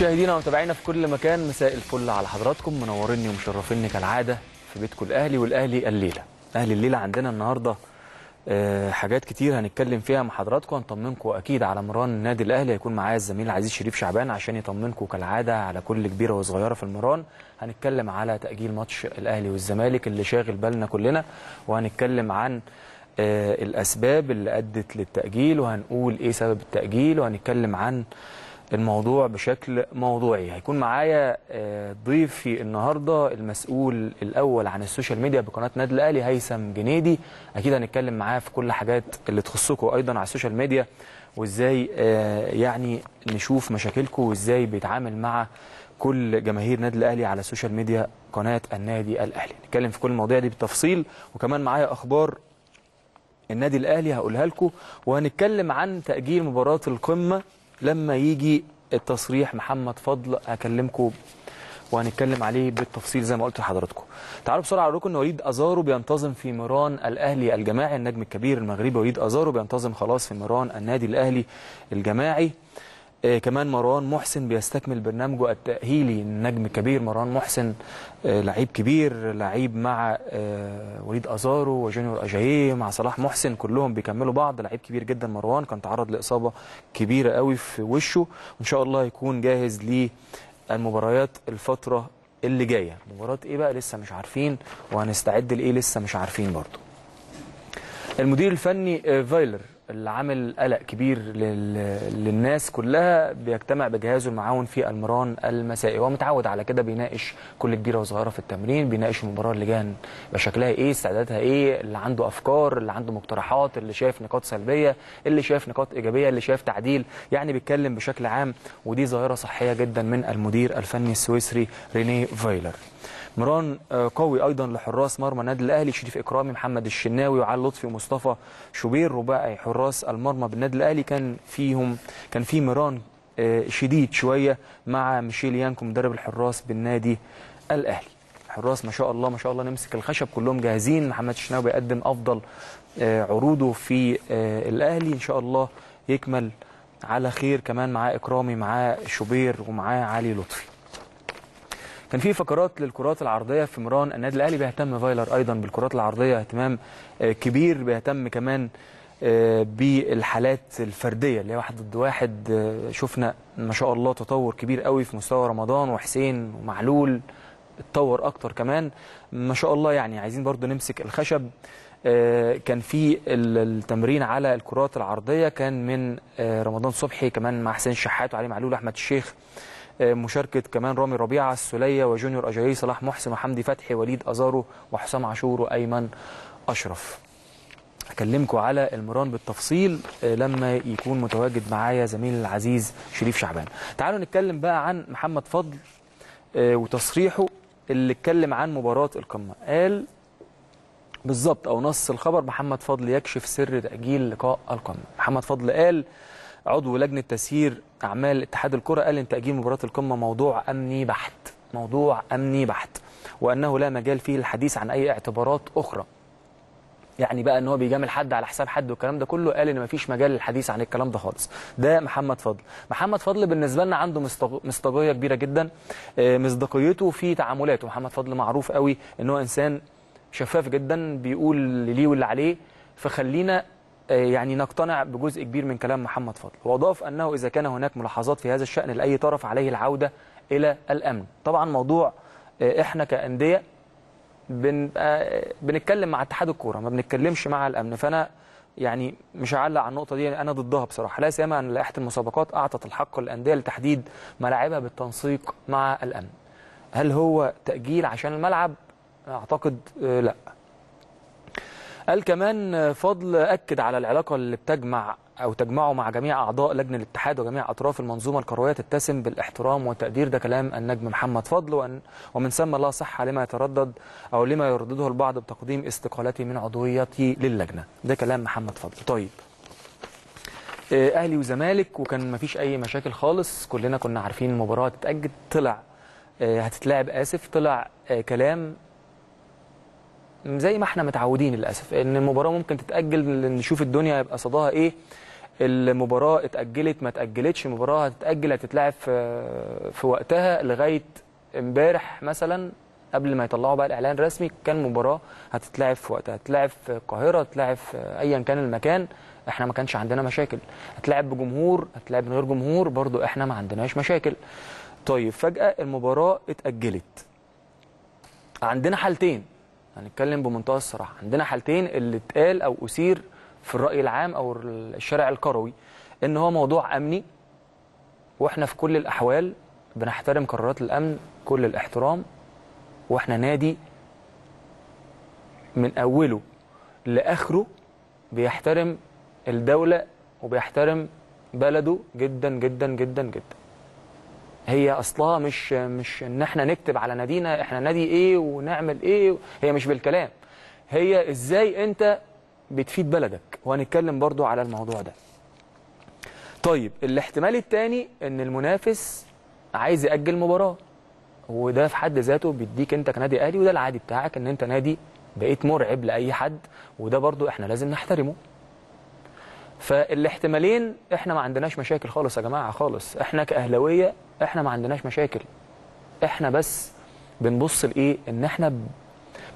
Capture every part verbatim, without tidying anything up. مشاهدينا ومتابعينا في كل مكان، مساء الفل على حضراتكم، منوريني ومشرفيني كالعاده في بيتكم الاهلي. والاهلي الليله، اهلي الليله عندنا النهارده أه حاجات كتير هنتكلم فيها مع حضراتكم، هنطمنكم اكيد على مران النادي الاهلي. هيكون معايا الزميل العزيز شريف شعبان عشان يطمنكم كالعاده على كل كبيره وصغيره في المران. هنتكلم على تاجيل ماتش الاهلي والزمالك اللي شاغل بالنا كلنا، وهنتكلم عن أه الاسباب اللي ادت للتاجيل، وهنقول ايه سبب التاجيل، وهنتكلم عن الموضوع بشكل موضوعي. هيكون معايا ضيفي النهارده المسؤول الاول عن السوشيال ميديا بقناه نادي الاهلي هيثم جنيدي، اكيد هنتكلم معاه في كل حاجات اللي تخصكم ايضا على السوشيال ميديا، وازاي يعني نشوف مشاكلكم وازاي بيتعامل مع كل جماهير نادي الاهلي على السوشيال ميديا قناه النادي الاهلي. نتكلم في كل المواضيع دي بالتفصيل، وكمان معايا اخبار النادي الاهلي هقولها لكم، وهنتكلم عن تاجيل مباراه القمه لما يجي التصريح محمد فضل هكلمكم وهنتكلم عليه بالتفصيل زي ما قلت لحضراتكم. تعالوا بسرعه اقول لكم ان وليد أزارو بينتظم في مران الاهلي الجماعي. النجم الكبير المغربي وليد أزارو بينتظم خلاص في مران النادي الاهلي الجماعي. آه كمان مروان محسن بيستكمل برنامجه التأهيلي. النجم الكبير مروان محسن آه لعيب كبير، لعيب مع آه وليد أزارو وجونيور أجاييه مع صلاح محسن، كلهم بيكملوا بعض. لعيب كبير جدا مروان، كان تعرض لإصابة كبيرة قوي في وشه، وإن شاء الله يكون جاهز للمباريات الفترة اللي جاية. مباراة إيه بقى لسه مش عارفين، وهنستعد لإيه لسه مش عارفين برضه. المدير الفني آه فايلر اللي عامل قلق كبير للناس كلها بيجتمع بجهازه المعاون في المران المسائي، هو متعود على كده، بيناقش كل كبيره وصغيره في التمرين، بيناقش المباراه اللي جايه شكلها ايه، استعداداتها ايه، اللي عنده افكار، اللي عنده مقترحات، اللي شايف نقاط سلبيه، اللي شايف نقاط ايجابيه، اللي شايف تعديل، يعني بيتكلم بشكل عام، ودي ظاهره صحيه جدا من المدير الفني السويسري ريني فايلر. مران قوي ايضا لحراس مرمى النادي الاهلي، شريف اكرامي، محمد الشناوي، وعلي لطفي، ومصطفى شوبير، رباعي حراس المرمى بالنادي الاهلي. كان فيهم كان في مران شديد شويه مع ميشيل يانكو مدرب الحراس بالنادي الاهلي. الحراس ما شاء الله ما شاء الله نمسك الخشب، كلهم جاهزين. محمد الشناوي بيقدم افضل عروضه في الاهلي، ان شاء الله يكمل على خير، كمان معاه اكرامي، معاه شوبير، ومعاه علي لطفي. كان في فقرات للكرات العرضيه في مران النادي الاهلي، بيهتم فايلر ايضا بالكرات العرضيه اهتمام كبير، بيهتم كمان بالحالات الفرديه اللي هي واحد ضد واحد. شفنا ما شاء الله تطور كبير قوي في مستوى رمضان وحسين ومعلول، اتطور اكتر كمان ما شاء الله، يعني عايزين برضو نمسك الخشب. كان في التمرين على الكرات العرضيه كان من رمضان صبحي، كمان مع حسين الشحات وعلي معلول واحمد الشيخ، مشاركة كمان رامي ربيعة، السلية، وجونيور أجاييه، صلاح محسن، وحمدي فتحي، وليد أزارو، وحسام عاشور، وأيمن أشرف. أكلمكم على المران بالتفصيل لما يكون متواجد معايا زميل العزيز شريف شعبان. تعالوا نتكلم بقى عن محمد فضل وتصريحه اللي اتكلم عن مباراة القمة. قال بالظبط أو نص الخبر: محمد فضل يكشف سر تأجيل لقاء القمة. محمد فضل قال عضو لجنة تسيير أعمال اتحاد الكرة قال إن تأجيل مباراة القمة موضوع أمني بحت، موضوع أمني بحت، وأنه لا مجال فيه للحديث عن أي اعتبارات أخرى. يعني بقى إن هو بيجامل حد على حساب حد والكلام ده كله، قال إن مفيش مجال للحديث عن الكلام ده خالص. ده محمد فضل. محمد فضل بالنسبة لنا عنده مصداقية كبيرة جدا، مصداقيته في تعاملاته. محمد فضل معروف قوي إن هو إنسان شفاف جدا، بيقول اللي ليه واللي عليه، فخلينا يعني نقتنع بجزء كبير من كلام محمد فضل. واضاف انه اذا كان هناك ملاحظات في هذا الشان لاي طرف عليه العوده الى الامن. طبعا موضوع احنا كانديه بنتكلم مع اتحاد الكوره، ما بنتكلمش مع الامن، فانا يعني مش هعلق على النقطه دي، انا ضدها بصراحه. لا سيما ان لائحه المسابقات اعطت الحق للانديه لتحديد ملاعبها بالتنسيق مع الامن. هل هو تاجيل عشان الملعب؟ اعتقد لا. قال كمان فضل أكد على العلاقة اللي بتجمع أو تجمعه مع جميع أعضاء لجنة الاتحاد وجميع أطراف المنظومة القروية تتسم بالاحترام والتقدير. ده كلام النجم محمد فضل، وأن ومن ثم لا صحة لما يتردد أو لما يردده البعض بتقديم استقالتي من عضويتي للجنة. ده كلام محمد فضل. طيب أهلي وزمالك، وكان مفيش أي مشاكل خالص، كلنا كنا عارفين المباراة هتتأجل. طلع هتتلعب آسف طلع كلام زي ما احنا متعودين للاسف، ان المباراه ممكن تتاجل، نشوف الدنيا هيبقى صداها ايه. المباراه اتاجلت ما تاجلتش، مباراه هتتاجل هتتلعب في في وقتها. لغايه امبارح مثلا قبل ما يطلعوا بقى الاعلان الرسمي كان مباراه هتتلعب في وقتها، هتتلعب في القاهره، هتتلعب في ايا كان المكان، احنا ما كانش عندنا مشاكل. هتلعب بجمهور، هتلعب من غير جمهور، برضو احنا ما عندناش مشاكل. طيب فجاه المباراه اتاجلت، عندنا حالتين، هنتكلم بمنتهى الصراحه، عندنا حالتين اللي اتقال او اثير في الراي العام او الشارع الكروي ان هو موضوع امني، واحنا في كل الاحوال بنحترم قرارات الامن كل الاحترام، واحنا نادي من اوله لاخره بيحترم الدوله وبيحترم بلده جدا جدا جدا جدا. هي اصلها مش مش ان احنا نكتب على نادينا احنا نادي ايه ونعمل ايه، هي مش بالكلام، هي ازاي انت بتفيد بلدك، وهنتكلم برضو على الموضوع ده. طيب الاحتمال الثاني ان المنافس عايز يأجل مباراه، وده في حد ذاته بيديك انت كنادي اهلي، وده العادي بتاعك ان انت نادي بقيت مرعب لاي حد، وده برضو احنا لازم نحترمه. فالاحتمالين احنا ما عندناش مشاكل خالص يا جماعه خالص، احنا كاهلاويه احنا ما عندناش مشاكل، احنا بس بنبص لايه، ان احنا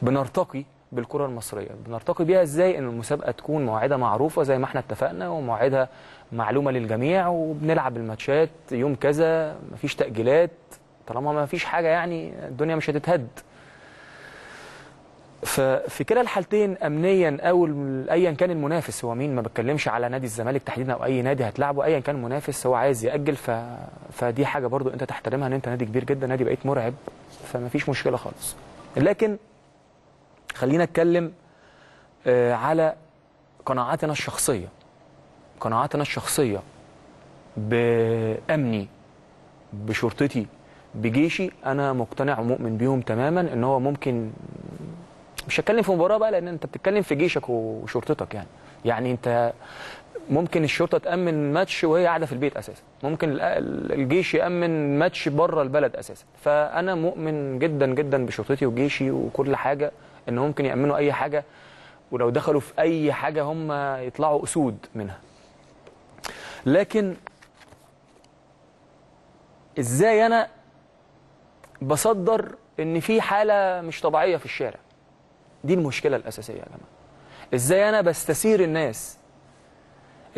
بنرتقي بالكره المصريه، بنرتقي بيها ازاي، ان المسابقه تكون موعدها معروفه زي ما احنا اتفقنا وموعدها معلومه للجميع، وبنلعب الماتشات يوم كذا، مفيش تاجيلات، طالما مفيش حاجه يعني الدنيا مش هتتهد. ففي كلا الحالتين امنيا او ايا كان المنافس هو مين، ما بتكلمش على نادي الزمالك تحديدا او اي نادي هتلعبه، ايا كان المنافس هو عايز ياجل، ف... فدي حاجه برضو انت تحترمها، ان انت نادي كبير جدا، نادي بقيت مرعب، فمفيش مشكله خالص. لكن خلينا نتكلم على قناعاتنا الشخصيه، قناعاتنا الشخصيه بامني بشرطتي بجيشي، انا مقتنع ومؤمن بيهم تماما، ان هو ممكن، مش هتكلم في مباراه بقى لان انت بتتكلم في جيشك وشرطتك، يعني يعني انت ممكن الشرطه تامن ماتش وهي قاعده في البيت اساسا، ممكن الجيش يامن ماتش بره البلد اساسا، فانا مؤمن جدا جدا بشرطتي وجيشي وكل حاجه، ان ممكن يامنوا اي حاجه، ولو دخلوا في اي حاجه هم يطلعوا اسود منها. لكن ازاي انا بصدر ان في حاله مش طبيعيه في الشارع؟ دي المشكله الاساسيه يا جماعه. ازاي انا بستثير الناس؟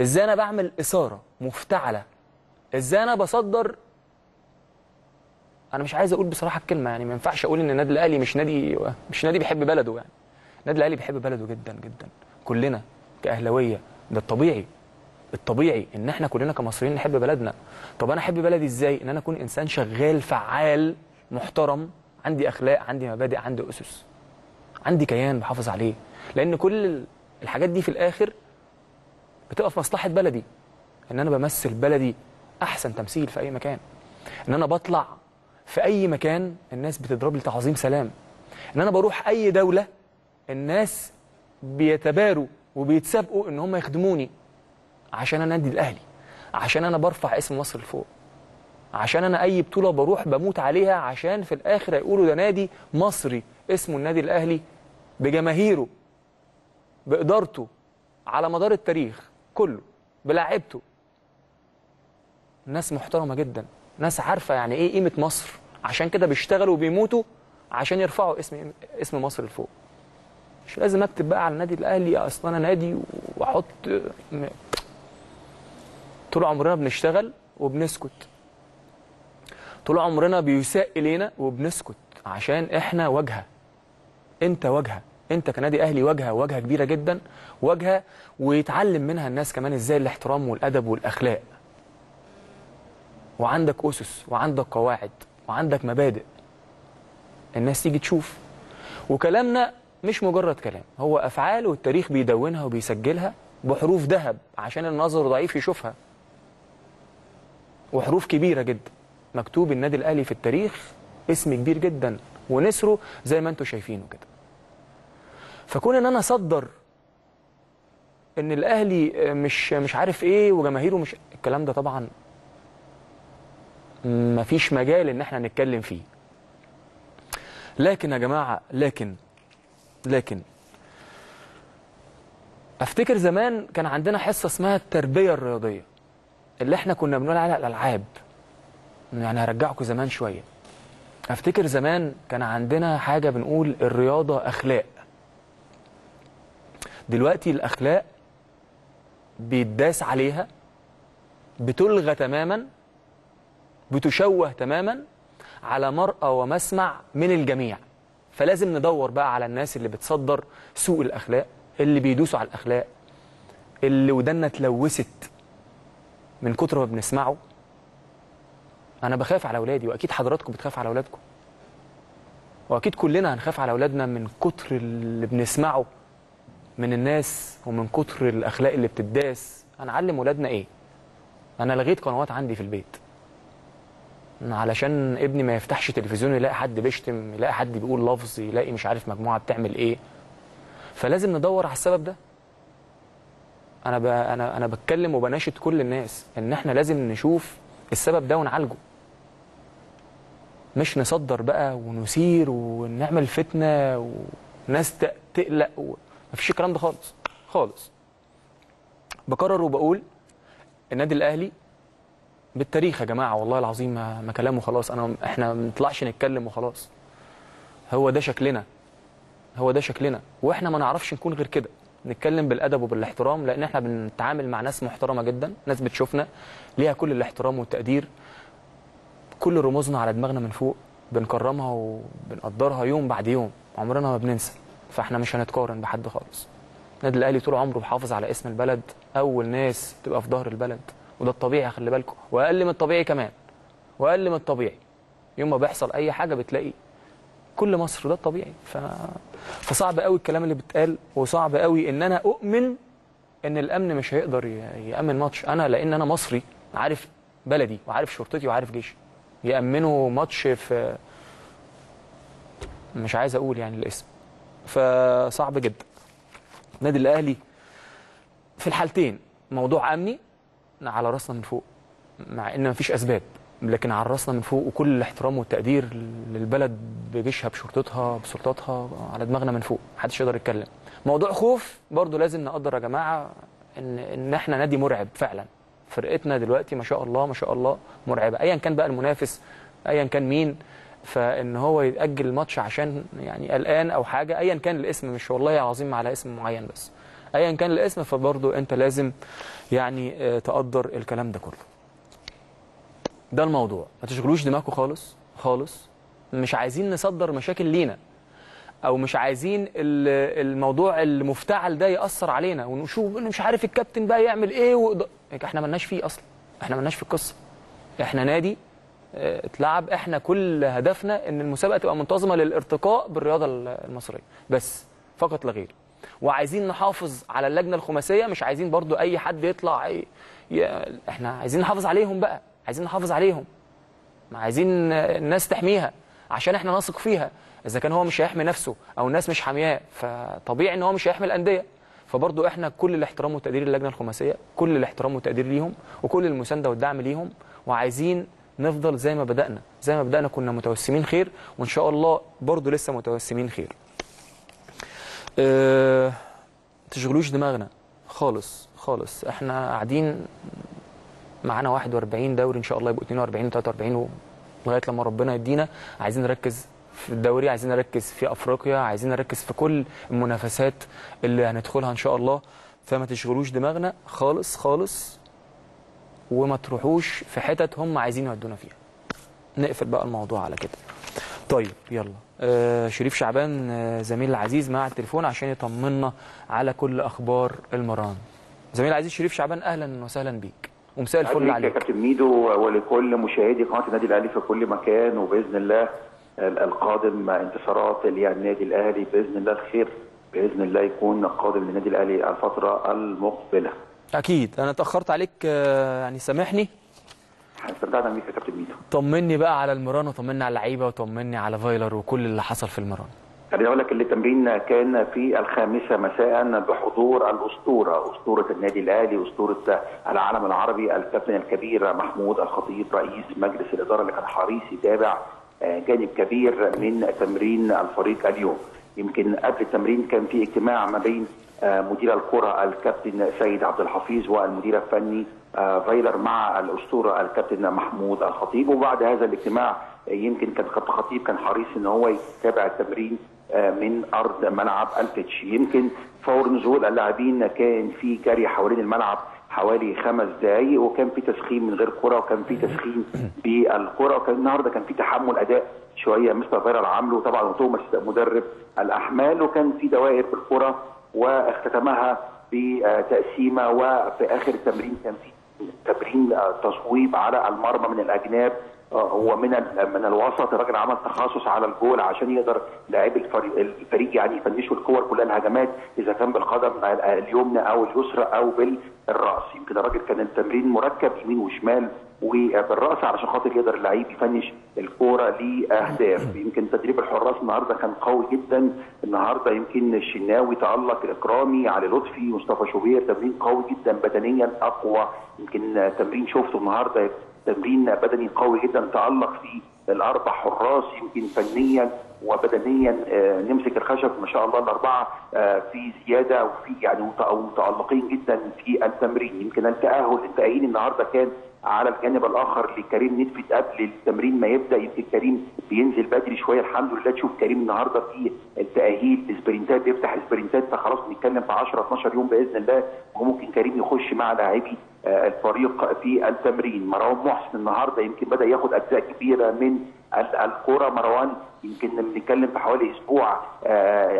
ازاي انا بعمل اثاره مفتعله؟ ازاي انا بصدر، انا مش عايز اقول بصراحه الكلمه، يعني ما ينفعش اقول ان النادي الاهلي مش نادي مش نادي بيحب بلده، يعني النادي الاهلي بيحب بلده جدا جدا، كلنا كاهلاويه، ده الطبيعي، الطبيعي ان احنا كلنا كمصريين نحب بلدنا. طب انا احب بلدي ازاي؟ ان انا اكون انسان شغال فعال محترم، عندي اخلاق، عندي مبادئ، عندي اسس، عندي كيان بحافظ عليه، لان كل الحاجات دي في الاخر بتبقى في مصلحه بلدي، ان انا بمثل بلدي احسن تمثيل في اي مكان، ان انا بطلع في اي مكان الناس بتضرب لي تعظيم سلام، ان انا بروح اي دوله الناس بيتباروا وبيتسابقوا ان هم يخدموني، عشان انا نادي الاهلي، عشان انا برفع اسم مصر لفوق، عشان انا اي بطوله بروح بموت عليها، عشان في الاخر يقولوا ده نادي مصري اسمه النادي الاهلي بجماهيره بإدارته على مدار التاريخ كله بلاعبته. ناس محترمة جدا، ناس عارفة يعني ايه قيمة مصر، عشان كده بيشتغلوا وبيموتوا عشان يرفعوا اسم اسم مصر لفوق. مش لازم اكتب بقى على النادي الاهلي اصلا انا نادي واحط. طول عمرنا بنشتغل وبنسكت، طول عمرنا بيساء الينا وبنسكت، عشان احنا واجهة، انت واجهة، انت كنادي اهلي واجهه، واجهه كبيره جدا، واجهه ويتعلم منها الناس كمان ازاي الاحترام والادب والاخلاق، وعندك اسس وعندك قواعد وعندك مبادئ، الناس تيجي تشوف. وكلامنا مش مجرد كلام، هو افعال، والتاريخ بيدونها وبيسجلها بحروف ذهب عشان النظر ضعيف يشوفها، وحروف كبيره جدا مكتوب النادي الاهلي في التاريخ، اسم كبير جدا ونسره زي ما انتم شايفينه كده. فكون ان انا اصدر ان الاهلي مش مش عارف ايه وجماهيره مش، الكلام ده طبعا مفيش مجال ان احنا نتكلم فيه. لكن يا جماعه، لكن لكن افتكر زمان كان عندنا حصه اسمها التربيه الرياضيه، اللي احنا كنا بنقول عليها الالعاب. يعني هرجعكم زمان شويه. افتكر زمان كان عندنا حاجه بنقول الرياضه اخلاق. دلوقتي الاخلاق بيتداس عليها، بتلغى تماما، بتشوه تماما على مرأى ومسمع من الجميع. فلازم ندور بقى على الناس اللي بتصدر سوء الأخلاق، اللي بيدوسوا على الأخلاق، اللي ودنا اتلوثت من كتر ما بنسمعه. أنا بخاف على أولادي، وأكيد حضراتكم بتخاف على أولادكم، وأكيد كلنا هنخاف على أولادنا من كتر اللي بنسمعه من الناس ومن كتر الأخلاق اللي بتداس. هنعلم أولادنا إيه؟ أنا لغيت قنوات عندي في البيت علشان ابني ما يفتحش تلفزيون يلاقي حد بيشتم، يلاقي حد بيقول لفظ، يلاقي مش عارف مجموعه بتعمل ايه. فلازم ندور على السبب ده. انا ب... انا انا بتكلم وبناشد كل الناس ان احنا لازم نشوف السبب ده ونعالجه، مش نصدر بقى ونثير ونعمل فتنه وناس تقلق و... مفيش الكلام ده خالص خالص. بكرر وبقول النادي الاهلي بالتاريخ يا جماعه، والله العظيم ما كلامه خلاص. انا احنا ما نطلعش نتكلم وخلاص، هو ده شكلنا، هو ده شكلنا، واحنا ما نعرفش نكون غير كده. نتكلم بالادب وبالاحترام، لان احنا بنتعامل مع ناس محترمه جدا، ناس بتشوفنا ليها كل الاحترام والتقدير. كل رموزنا على دماغنا من فوق بنكرمها وبنقدرها يوم بعد يوم، عمرنا ما بننسى. فاحنا مش هنتقارن بحد خالص. النادي الاهلي طول عمره بيحافظ على اسم البلد، اول ناس تبقى في ظهر البلد، وده الطبيعي، خلي بالكم، واقل من الطبيعي كمان، واقل من الطبيعي. يوم ما بيحصل اي حاجه بتلاقي كل مصر، ده الطبيعي. ف... فصعب قوي الكلام اللي بيتقال، وصعب قوي ان انا اؤمن ان الامن مش هيقدر يامن ماتش. انا لان انا مصري، عارف بلدي وعارف شرطتي وعارف جيشي، يامنوا ماتش في، مش عايز اقول يعني الاسم. فصعب جدا. النادي الاهلي في الحالتين موضوع امني على راسنا من فوق، مع ان مفيش اسباب، لكن على راسنا من فوق، وكل الاحترام والتقدير للبلد بجيشها بشرطتها بسلطاتها، على دماغنا من فوق، محدش يقدر يتكلم. موضوع خوف برضو لازم نقدر يا جماعه ان ان احنا نادي مرعب فعلا. فرقتنا دلوقتي ما شاء الله ما شاء الله مرعبه، ايا كان بقى المنافس، ايا كان مين. فان هو يتاجل الماتش عشان يعني قلقان او حاجه، ايا كان الاسم، مش والله عظيم على اسم معين بس، ايا كان الاسم، فبرضه انت لازم يعني تقدر الكلام ده كله. ده الموضوع، ما تشغلوش دماغكم خالص خالص. مش عايزين نصدر مشاكل لينا، او مش عايزين الموضوع المفتعل ده ياثر علينا ونشوف مش عارف الكابتن بقى يعمل ايه وقض... احنا مالناش فيه اصلا، احنا مالناش في القصه. احنا نادي اتلعب، احنا كل هدفنا ان المسابقه تبقى منتظمه للارتقاء بالرياضه المصريه بس، فقط لا غير. وعايزين نحافظ على اللجنه الخماسيه، مش عايزين برضو اي حد يطلع ي... احنا عايزين نحافظ عليهم بقى، عايزين نحافظ عليهم، عايزين الناس تحميها عشان احنا نثق فيها. اذا كان هو مش هيحمي نفسه او الناس مش حامياه، فطبيعي ان هو مش هيحمي الانديه. فبرضو احنا كل الاحترام والتقدير للجنه الخماسيه، كل الاحترام والتقدير ليهم، وكل المسانده والدعم ليهم. وعايزين نفضل زي ما بدانا، زي ما بدانا كنا متوسمين خير، وان شاء الله برضو لسه متوسمين خير. أه... تشغلوش دماغنا خالص خالص. احنا قاعدين معانا واحد وأربعين دوري، ان شاء الله يبقوا اثنين وأربعين وثلاثة وأربعين لغايه لما ربنا يدينا. عايزين نركز في الدوري، عايزين نركز في افريقيا، عايزين نركز في كل المنافسات اللي هندخلها ان شاء الله. فما تشغلوش دماغنا خالص خالص، وما تروحوش في حتت هم عايزين يودونا فيها. نقفل بقى الموضوع على كده. طيب يلا آه شريف شعبان آه زميل العزيز مع التليفون عشان يطمنا على كل اخبار المران. زميل العزيز شريف شعبان، اهلا وسهلا بيك ومساء الفل عليك. يا كابتن ميدو ولكل مشاهدي قناه النادي الاهلي في كل مكان، وباذن الله القادم انتصارات للنادي الاهلي، باذن الله الخير، باذن الله يكون القادم للنادي الاهلي الفتره المقبله. اكيد انا اتاخرت عليك آه يعني سامحني. استمتعنا بيك يا كابتن ميدو. طمني بقى على المران، وطمني على اللعيبه، وطمني على فايلر وكل اللي حصل في المران. خليني اقول لك ان التمرين كان في الخامسه مساء بحضور الاسطوره، اسطوره النادي الاهلي، اسطوره العالم العربي، الكابتن الكبير محمود الخطيب، رئيس مجلس الاداره، اللي كان حريص يتابع جانب كبير من تمرين الفريق اليوم. يمكن قبل التمرين كان في اجتماع ما بين مدير الكرة الكابتن سيد عبد الحفيظ والمدير الفني فايلر مع الاسطوره الكابتن محمود الخطيب. وبعد هذا الاجتماع يمكن كان الكابتن الخطيب كان حريص ان هو يتابع التمرين من ارض ملعب البيتش. يمكن فور نزول اللاعبين كان في جري حوالين الملعب حوالي خمس دقائق، وكان في تسخين من غير كره وكان في تسخين بالكره، وكان النهارده كان في تحمل اداء شويه مستر فايلر عامله طبعا وتوماس مدرب الاحمال، وكان في دوائر بالكره واختتمها بتقسيمه، وفي اخر التمرين كان في تمرين تصويب على المرمى من الاجناب ومن من الوسط. الراجل عمل تخصص على الجول عشان يقدر لاعبي الفريق يعني يفنشوا الكور كلها الهجمات اذا كان بالقدم اليمنى او اليسرى او بالراس. يمكن الراجل كان التمرين مركب يمين وشمال وبالراس علشان خاطر يقدر اللعيب يفنش الكوره لاهداف. يمكن تدريب الحراس النهارده كان قوي جدا، النهارده يمكن الشناوي تالق، الاكرامي، علي لطفي، مصطفى شوبير، تمرين قوي جدا بدنيا اقوى. يمكن تمرين شفته النهارده تمرين بدني قوي جدا تألق فيه الاربع حراس. يمكن فنيا وبدنيا نمسك الخشب ما شاء الله الاربعه في زياده وفي يعني متألقين جدا في التمرين. يمكن التأهل التأهيل النهارده كان على الجانب الاخر لكريم نتفت قبل التمرين ما يبدا. يمكن كريم بينزل بدري شويه، الحمد لله تشوف كريم النهارده في التأهيل سبرنتات بيفتح سبرنتات، فخلاص بنتكلم في عشرة اتناشر يوم باذن الله وممكن كريم يخش مع لاعبي الفريق في التمرين. مروان محسن النهارده يمكن بدا ياخد اجزاء كبيره من الكوره. مروان يمكن بنتكلم في حوالي اسبوع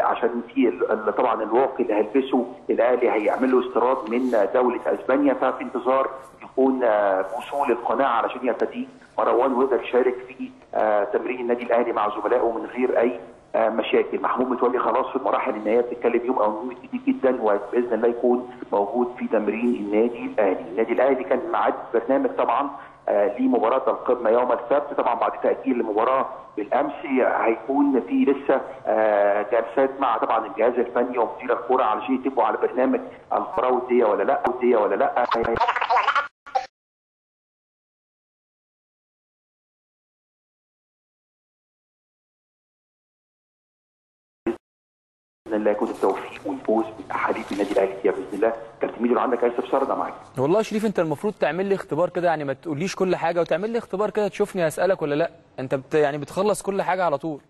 عشان في طبعا الواقي اللي هيلبسه الاهلي هيعمل له استيراد من دوله اسبانيا، ففي انتظار يكون وصول القناعه علشان يبتدي مروان ويقدر يشارك في تمرين النادي الاهلي مع زملائه من غير اي مشاكل. محمود متولي خلاص في المراحل النهائيه بتتكلم يوم او يومين كتير جدا وباذن الله يكون موجود في تمرين النادي الاهلي. النادي الاهلي كان معاد برنامج طبعا لمباراه القمه يوم السبت، طبعا بعد تاجيل المباراه بالامس هيكون في لسه جلسات مع طبعا الجهاز الفني ومدير الكوره علشان يتفقوا على برنامج القرعه وديه ولا لا وديه ولا لا. باذن الله يكون التوفيق والفوز باحاديث النادي الاهلي باذن الله. كابتن ميدو عندك اي استفسار انا معاك. والله يا شريف انت المفروض تعمل لي اختبار كده، يعني ما تقوليش كل حاجه وتعمل لي اختبار كده تشوفني هسالك ولا لا، انت بت يعني بتخلص كل حاجه على طول.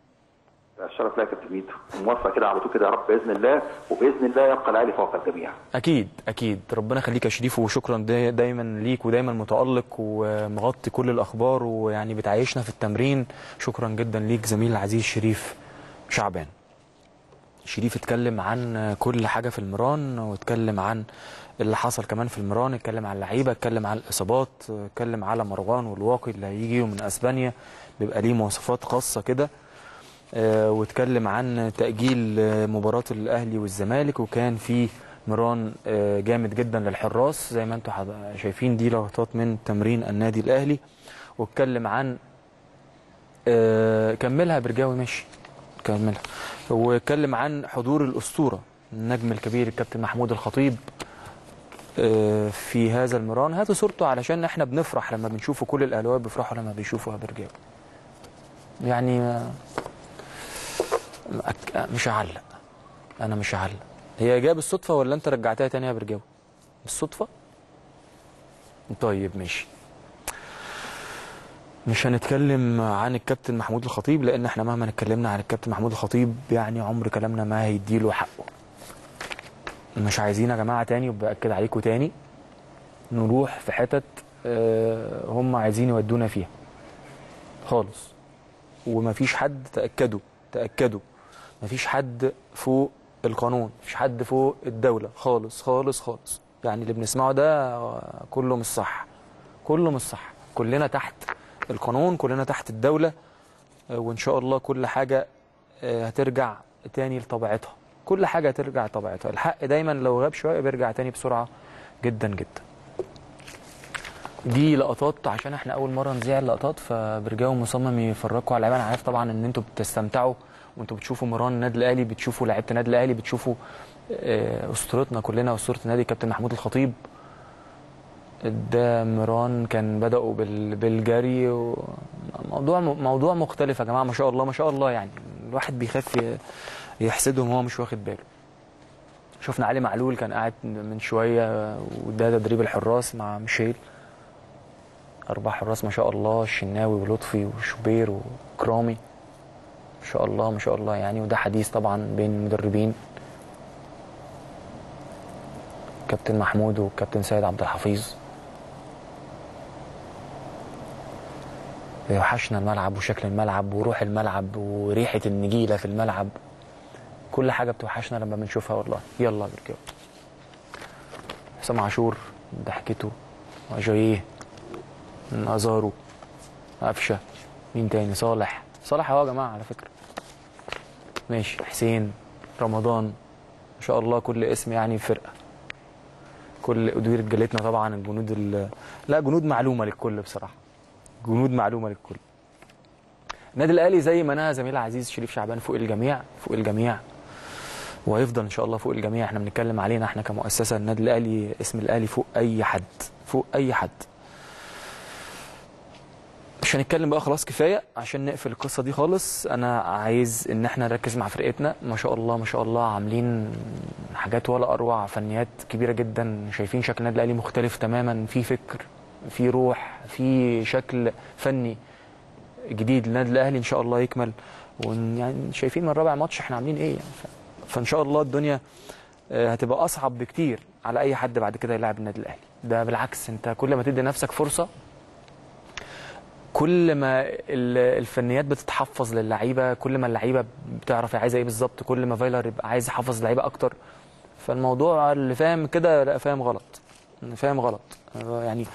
الشرف لك يا كابتن ميدو، موفق كده على طول كده يا رب باذن الله، وباذن الله يبقى الاهلي فوق الجميع. اكيد اكيد، ربنا يخليك يا شريف وشكرا دايما ليك ودايما متالق ومغطي كل الاخبار ويعني بتعيشنا في التمرين. شكرا جدا ليك زميل العزيز شريف شعبان. شريف اتكلم عن كل حاجه في المران واتكلم عن اللي حصل كمان في المران، اتكلم عن اللعيبه، اتكلم عن الاصابات، اتكلم على مروان والواقي اللي هيجي من اسبانيا بيبقى ليه مواصفات خاصه كده، اه واتكلم عن تاجيل مباراه الاهلي والزمالك، وكان في مران اه جامد جدا للحراس زي ما انتم شايفين دي لقطات من تمرين النادي الاهلي، واتكلم عن اه كملها برجاوي ماشي كملها، واتكلم عن حضور الاسطوره النجم الكبير الكابتن محمود الخطيب في هذا المران. هاتوا صورته علشان احنا بنفرح لما بنشوفه، كل الاهلاويه بيفرحوا لما بيشوفوا برجاوي. يعني مش هعلق، انا مش هعلق. هي جايه بالصدفه ولا انت رجعتها تاني يا برجاوي؟ بالصدفه؟ طيب ماشي، مش هنتكلم عن الكابتن محمود الخطيب لان احنا مهما اتكلمنا عن الكابتن محمود الخطيب يعني عمر كلامنا ما هيديله حقه. مش عايزين يا جماعه تاني، وباكد عليكم تاني، نروح في حتت هم عايزين يودونا فيها خالص، ومفيش حد تاكدوا تاكدوا مفيش حد فوق القانون، مفيش حد فوق الدوله خالص خالص خالص. يعني اللي بنسمعه ده كله مش صح، كله مش صح، كلنا تحت القانون، كلنا تحت الدولة، وإن شاء الله كل حاجة هترجع تاني لطبيعتها، كل حاجة هترجع لطبيعتها. الحق دايما لو غاب شوية بيرجع تاني بسرعة جدا جدا. دي لقطات عشان احنا أول مرة نذيع اللقطات، فبرجاوا مصمم يفرجوا على اللعيبة. أنا عارف طبعا إن أنتوا بتستمتعوا وأنتوا بتشوفوا مران النادي الأهلي، بتشوفوا لعيبة النادي الأهلي، بتشوفوا أسطورتنا كلنا وأسطورة النادي كابتن محمود الخطيب. ده مران كان بدأوا بالجري، وموضوع موضوع مختلف يا جماعة ما شاء الله ما شاء الله، يعني الواحد بيخاف يحسدهم وهو مش واخد باله. شفنا علي معلول كان قاعد من شويه وده تدريب الحراس مع ميشيل، اربع حراس ما شاء الله، الشناوي ولطفي وشوبير وكرامي ما شاء الله ما شاء الله يعني. وده حديث طبعا بين المدربين كابتن محمود وكابتن سيد عبد الحفيظ. وحشنا الملعب وشكل الملعب وروح الملعب وريحه النجيله في الملعب، كل حاجه بتوحشنا لما بنشوفها والله. يلا يا بركاو. حسام عاشور ضحكته وجايه من أزارو قفشه. مين تاني؟ صالح صالح اهو يا جماعه على فكره. ماشي، حسين، رمضان ما شاء الله، كل اسم يعني فرقه، كل ادوير رجالتنا طبعا الجنود ال... لا جنود معلومه للكل بصراحه، جنود معلومه للكل. النادي الاهلي زي ما انا زميل عزيز شريف شعبان فوق الجميع، فوق الجميع وهيفضل ان شاء الله فوق الجميع. احنا بنتكلم علينا احنا كمؤسسه النادي الاهلي، اسم الاهلي فوق اي حد، فوق اي حد. مش هنتكلم بقى خلاص كفايه عشان نقفل القصه دي خالص. انا عايز ان احنا نركز مع فرقتنا، ما شاء الله ما شاء الله عاملين حاجات ولا اروع، فنيات كبيره جدا. شايفين شكل النادي الاهلي مختلف تماما، في فكر، في روح، في شكل فني جديد للنادي الاهلي ان شاء الله يكمل. ويعني شايفين من رابع ماتش احنا عاملين ايه يعني. فان شاء الله الدنيا هتبقى اصعب بكتير على اي حد بعد كده يلعب النادي الاهلي. ده بالعكس، انت كل ما تدي نفسك فرصه كل ما الفنيات بتتحفظ للعيبه، كل ما اللعيبه بتعرف هي عايزه ايه بالظبط، كل ما فايلر يبقى عايز يحفظ اللعيبه اكتر. فالموضوع اللي فاهم كده لا فاهم غلط، فاهم غلط يعني.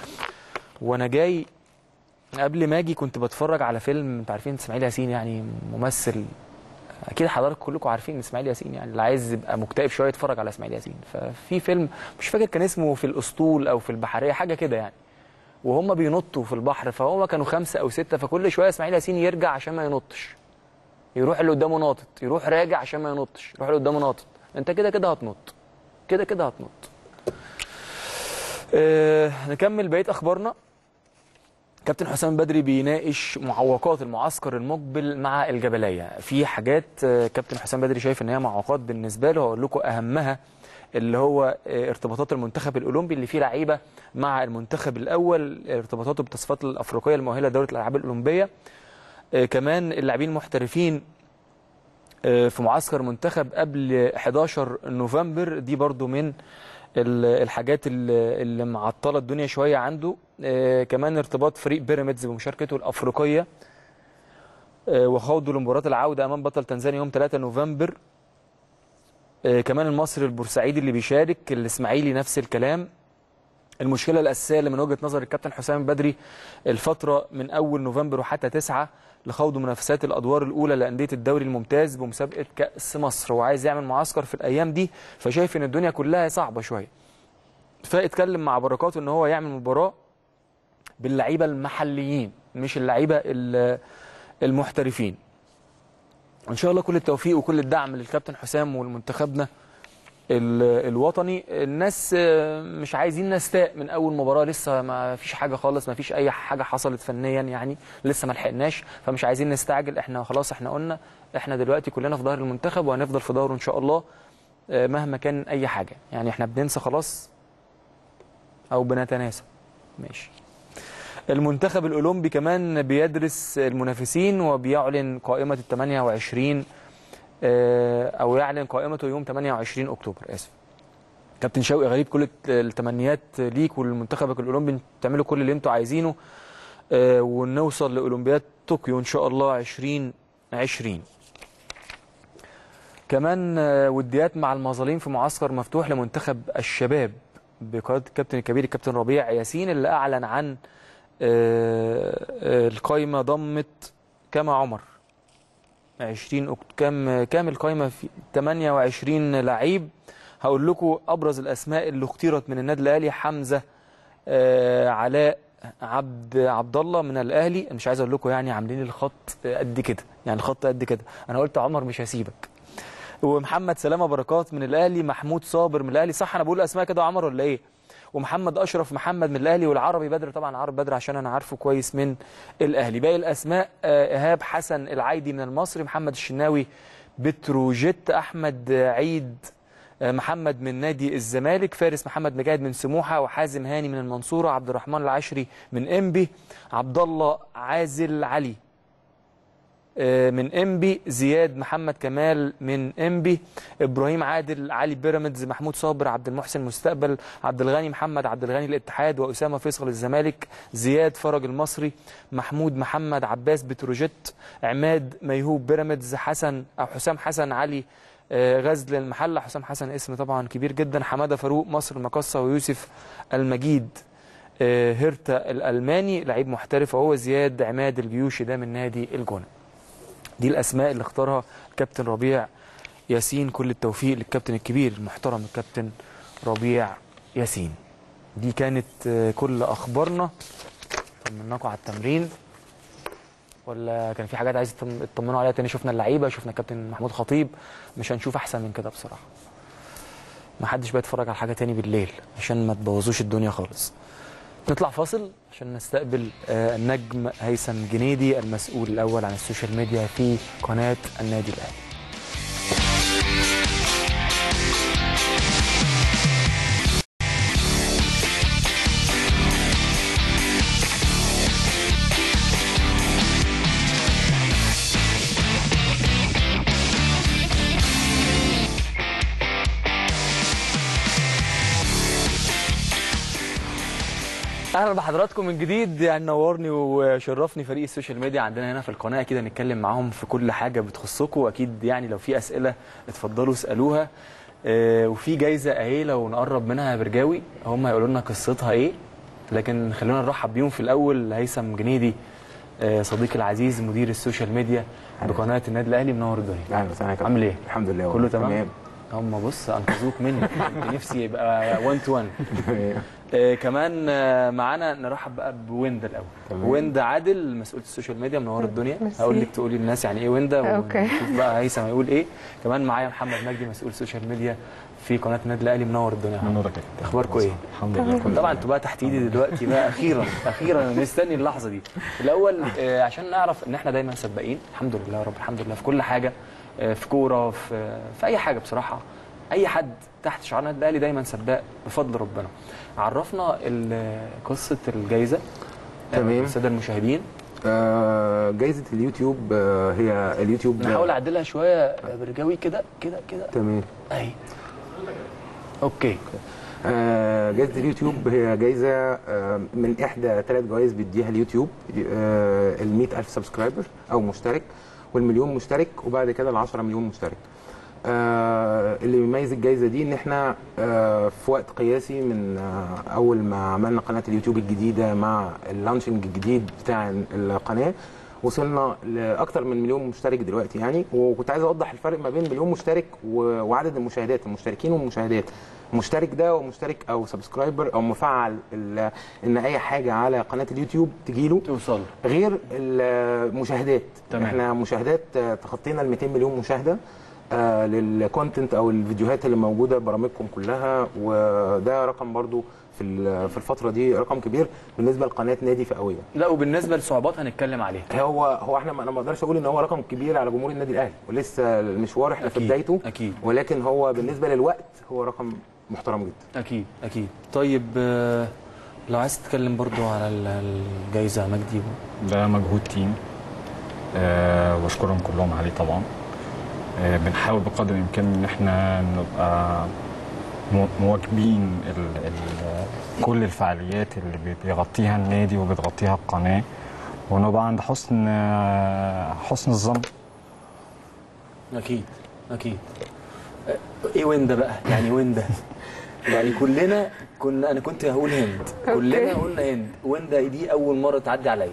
وانا جاي قبل ما اجي كنت بتفرج على فيلم، انتوا عارفين اسماعيل ياسين يعني ممثل اكيد حضراتكم كلكم عارفين اسماعيل ياسين يعني، اللي عايز يبقى مكتئب شويه يتفرج على اسماعيل ياسين. ففي فيلم مش فاكر كان اسمه في الاسطول او في البحريه حاجه كده يعني، وهم بينطوا في البحر، فهم كانوا خمسه او سته، فكل شويه اسماعيل ياسين يرجع عشان ما ينطش، يروح اللي قدامه ناطط، يروح راجع عشان ما ينطش، يروح اللي قدامه ناطط. انت كده كده هتنط، كده كده هتنط. أه نكمل بقيه اخبارنا. كابتن حسام بدري بيناقش معوقات المعسكر المقبل مع الجبليه. في حاجات كابتن حسام بدري شايف ان هي معوقات بالنسبه له، هقول لكم اهمها اللي هو ارتباطات المنتخب الاولمبي اللي فيه لعيبه مع المنتخب الاول، ارتباطاته بالتصفيات الافريقيه المؤهله لدوره الالعاب الاولمبيه. كمان اللاعبين المحترفين في معسكر منتخب قبل حداشر نوفمبر، دي برضو من الحاجات اللي معطله الدنيا شويه عنده. كمان ارتباط فريق بيراميدز بمشاركته الافريقيه وخوضه لمباراه العوده امام بطل تنزانيا يوم تلاتة نوفمبر. كمان المصري البورسعيدي اللي بيشارك، الاسماعيلي نفس الكلام. المشكله الاساسيه اللي من وجهه نظر الكابتن حسام بدري الفتره من اول نوفمبر وحتى تسعة لخوض منافسات الادوار الاولى لانديه الدوري الممتاز بمسابقه كاس مصر، وعايز يعمل معسكر في الايام دي، فشايف ان الدنيا كلها صعبه شويه. فاتكلم مع بركات ان هو يعمل مباراه باللعيبه المحليين مش اللعيبه المحترفين. ان شاء الله كل التوفيق وكل الدعم للكابتن حسام والمنتخبنا الوطني. الناس مش عايزين نستاء من اول مباراه، لسه ما فيش حاجه خالص، ما فيش اي حاجه حصلت فنيا يعني، لسه ما لحقناش، فمش عايزين نستعجل. احنا خلاص احنا قلنا احنا دلوقتي كلنا في ظهر المنتخب وهنفضل في ظهره ان شاء الله مهما كان اي حاجه يعني. احنا بننسى خلاص او بنتناسى. ماشي. المنتخب الاولمبي كمان بيدرس المنافسين وبيعلن قائمه ال تمنية وعشرين او يعلن قائمته يوم تمنية وعشرين اكتوبر. اسف. كابتن شوقي غريب، كل التمنيات ليك ولمنتخبك الاولمبي، تعملوا كل اللي انتوا عايزينه ونوصل لاولمبياد طوكيو ان شاء الله عشرين عشرين. كمان وديات مع المظالم في معسكر مفتوح لمنتخب الشباب بقياده الكابتن الكبير الكابتن ربيع ياسين، اللي اعلن عن القايمه ضمت كام عمر عشرين كام كام القايمه في تمنية وعشرين لعيب. هقول لكم ابرز الاسماء اللي اختيرت من النادي الاهلي: حمزه علاء عبد عبد الله من الاهلي. مش عايز اقول لكم يعني عاملين الخط قد كده يعني، الخط قد كده. انا قلت عمر مش هسيبك. ومحمد سلامه بركات من الاهلي، محمود صابر من الاهلي. صح انا بقول اسماء كده عمر ولا ايه؟ ومحمد اشرف محمد من الاهلي، والعربي بدر طبعا عربي بدر عشان انا عارفه كويس من الاهلي. باقي الاسماء ايهاب حسن العايدي من المصري، محمد الشناوي بتروجيت، احمد عيد محمد من نادي الزمالك، فارس محمد مجاهد من سموحه، وحازم هاني من المنصوره، عبد الرحمن العشري من انبي، عبد الله عازل علي من انبي، زياد محمد كمال من انبي، ابراهيم عادل علي بيراميدز، محمود صابر، عبد المحسن مستقبل، عبد الغني محمد عبد الغني الاتحاد، واسامه فيصل الزمالك، زياد فرج المصري، محمود محمد عباس بتروجيت، عماد ميهوب بيراميدز، حسن او حسام حسن علي غزل المحله، حسام حسن اسم طبعا كبير جدا، حماده فاروق مصر المقصه، ويوسف المجيد هيرتا الالماني لعيب محترف اهو، زياد عماد الجيوشي ده من نادي الجونه. دي الاسماء اللي اختارها الكابتن ربيع ياسين، كل التوفيق للكابتن الكبير المحترم الكابتن ربيع ياسين. دي كانت كل اخبارنا، طمناكم على التمرين ولا كان في حاجات عايز تطمنوا عليها تاني؟ شفنا اللعيبه، شفنا الكابتن محمود خطيب، مش هنشوف احسن من كده بصراحه. ما حدش بقى يتفرج على حاجه تاني بالليل عشان ما تبوظوش الدنيا خالص. نطلع فاصل عشان نستقبل النجم هيثم جنيدي المسؤول الاول عن السوشيال ميديا في قناه النادي الاهلي. اهلا بحضراتكم من جديد، يعني نورني وشرفني فريق السوشيال ميديا عندنا هنا في القناه، كده نتكلم معاهم في كل حاجه بتخصكم، واكيد يعني لو في اسئله اتفضلوا اسالوها، اه وفي جايزه اهي لو نقرب منها يا برجاوي هم هيقولوا لنا قصتها ايه، لكن خلونا نرحب بيهم في الاول. هيثم جنيدي اه صديقي العزيز مدير السوشيال ميديا بقناه النادي الاهلي، منور الدنيا. عامل ايه؟ الحمد لله كله تمام. هم بص انقذوك مني، كنت نفسي يبقى واحد تو واحد. آه كمان آه معانا نرحب بقى بويندا الاول. ويندا عادل مسؤوله السوشيال ميديا، منوره الدنيا. هقول لك تقولي للناس يعني ايه ويندا، ونشوف بقى هيثم هيقول ايه. كمان معايا محمد مجدي مسؤول السوشيال ميديا في قناه النادي الاهلي، منور الدنيا. منورك. اخباركم ايه؟ الحمد لله. طبعا انتوا بقى تحت ايدي دلوقتي بقى، اخيرا اخيرا مستني اللحظه دي. الاول آه عشان نعرف ان احنا دايما سباقين، الحمد لله يا رب، الحمد لله في كل حاجه، آه في كوره، في آه في اي حاجه بصراحه، اي حد تحت شعار النادي الاهلي دايما سباق بفضل ربنا. عرفنا قصه الجائزه للساده المشاهدين. آه جائزه اليوتيوب، آه هي اليوتيوب نحاول اعدلها شويه برجاوي كده كده كده تمام اهي اوكي. آه جائزه اليوتيوب هي جائزه آه من احدى ثلاث جوائز بيديها اليوتيوب، آه ال مئة ألف سبسكرايبر او مشترك، والمليون مشترك، وبعد كده ال عشرة مليون مشترك. آه اللي بيميز الجائزه دي ان احنا آه في وقت قياسي من آه اول ما عملنا قناه اليوتيوب الجديده مع اللانشنج الجديد بتاع القناه، وصلنا لاكثر من مليون مشترك دلوقتي يعني. وكنت عايز اوضح الفرق ما بين مليون مشترك وعدد المشاهدات، المشتركين والمشاهدات. مشترك ده ومشترك او سبسكرايبر او مفعل ان اي حاجه على قناه اليوتيوب تجيله توصل، غير المشاهدات. تمام. احنا مشاهدات تخطينا ال مئتين مليون مشاهده آه للكونتنت او الفيديوهات اللي موجوده برامجكم كلها، وده رقم برضو في في الفتره دي رقم كبير بالنسبه لقناه نادي فئويه. لا وبالنسبه لصعوبات هنتكلم عليها. هو هو احنا انا ما اقدرش اقول ان هو رقم كبير على جمهور النادي الاهلي، ولسه المشوار احنا في بدايته اكيد، ولكن هو بالنسبه للوقت هو رقم محترم جدا. اكيد اكيد. طيب لو عايز تتكلم برضو على الجائزه مجدي. ده مجهود تيم أه واشكرهم كلهم عليه طبعا. بنحاول بقدر الامكان ان احنا نبقى مواكبين ال ال كل الفعاليات اللي بيغطيها النادي وبتغطيها القناه، ونبقى عند حسن حسن الظن. اكيد اكيد. ايه ويندا بقى؟ يعني ويندا يعني كلنا كنا، انا كنت هقول هند، كلنا قلنا هند، ويندا دي اول مره تعدي عليا.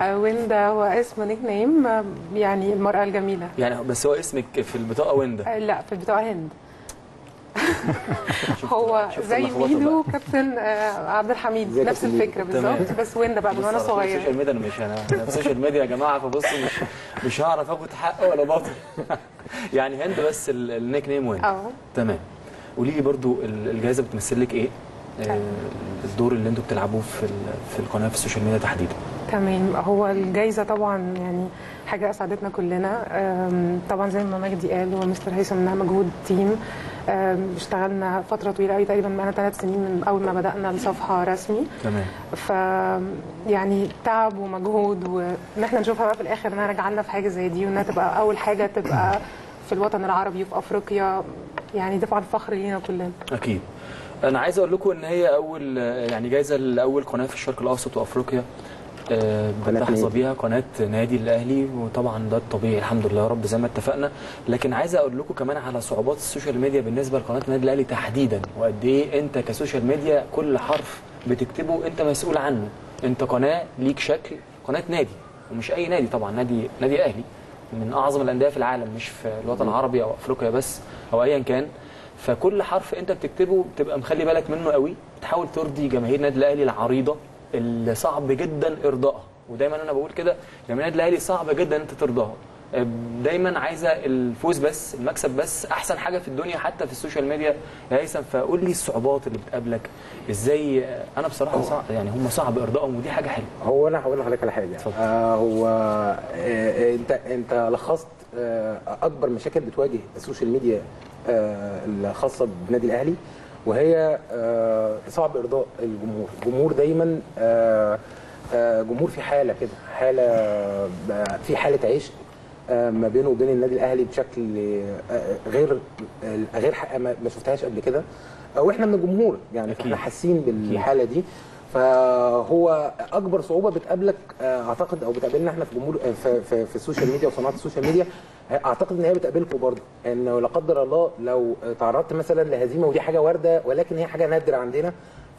ويندا هو اسم نيك نيم يعني المراه الجميله يعني، بس هو اسمك في البطاقه ويندا؟ لا في البطاقه هند. هو زي ميدو كابتن عبد الحميد نفس الفكره بالظبط، بس ويندا بقى من وانا صغير. السوشيال ميديا انا مش انا السوشيال ميديا يا جماعه، فبصوا مش مش هعرف اخد حق ولا باطل. يعني هند بس النيك نيم ويندا. اه تمام. قولي لي برضو الجائزه بتمثل لك ايه؟ آه الدور اللي انتوا بتلعبوه في في القناه في السوشيال ميديا تحديدا. تمام. هو الجائزه طبعا يعني حاجه اسعدتنا كلنا، طبعا زي ما مجدي قال ومستر هيثم انها مجهود تيم، اشتغلنا فتره طويله قوي، تقريبا بقى لنا ثلاث سنين من اول ما بدانا الصفحه رسمي. تمام. ف يعني تعب ومجهود، وان احنا نشوفها بقى في الاخر انها راجعه لنا في حاجه زي دي، وانها تبقى اول حاجه تبقى في الوطن العربي وفي افريقيا، يعني دفعه فخر لينا كلنا. اكيد. انا عايز اقول لكم ان هي اول يعني جايزه لاول قناه في الشرق الاوسط وافريقيا بتحظى بيها قناه نادي الاهلي، وطبعا ده الطبيعي الحمد لله يا رب زي ما اتفقنا. لكن عايز اقول لكم كمان على صعوبات السوشيال ميديا بالنسبه لقناه نادي الاهلي تحديدا، وقد ايه انت كسوشيال ميديا كل حرف بتكتبه انت مسؤول عنه. انت قناه ليك شكل، قناه نادي، ومش اي نادي طبعا، نادي نادي اهلي من اعظم الانديه في العالم، مش في الوطن العربي او افريقيا بس او ايا كان. فكل حرف انت بتكتبه بتبقى مخلي بالك منه قوي، بتحاول ترضي جماهير نادي الاهلي العريضه اللي صعب جدا ارضائها. ودايما انا بقول كده، جماهير نادي الاهلي صعب جدا انت ترضاها، دايما عايزه الفوز بس، المكسب بس، احسن حاجه في الدنيا حتى في السوشيال ميديا يا هيثم. فقول لي الصعوبات اللي بتقابلك ازاي؟ انا بصراحه صعب يعني، هم صعب ارضائهم ودي حاجه حلوه. هو انا هقول لحضرتك على حاجه، آه هو آه انت انت لخصت آه اكبر مشاكل بتواجه السوشيال ميديا آه الخاصه بالنادي الاهلي، وهي آه صعب ارضاء الجمهور. الجمهور دايما آه آه جمهور في حاله كده، حاله في حاله عشق آه ما بينه وبين النادي الاهلي بشكل آه غير آه غير ما شفتهاش قبل كده، واحنا من الجمهور يعني احنا حاسين بالحاله دي. فهو اكبر صعوبه بتقابلك آه اعتقد او بتقابلنا احنا في جمهور آه في, في, في السوشيال ميديا وصناعه السوشيال ميديا، اعتقد ان هي بتقابلكم برضه، انه لا قدر الله لو تعرضت مثلا لهزيمه، ودي حاجه وارده ولكن هي حاجه نادره عندنا،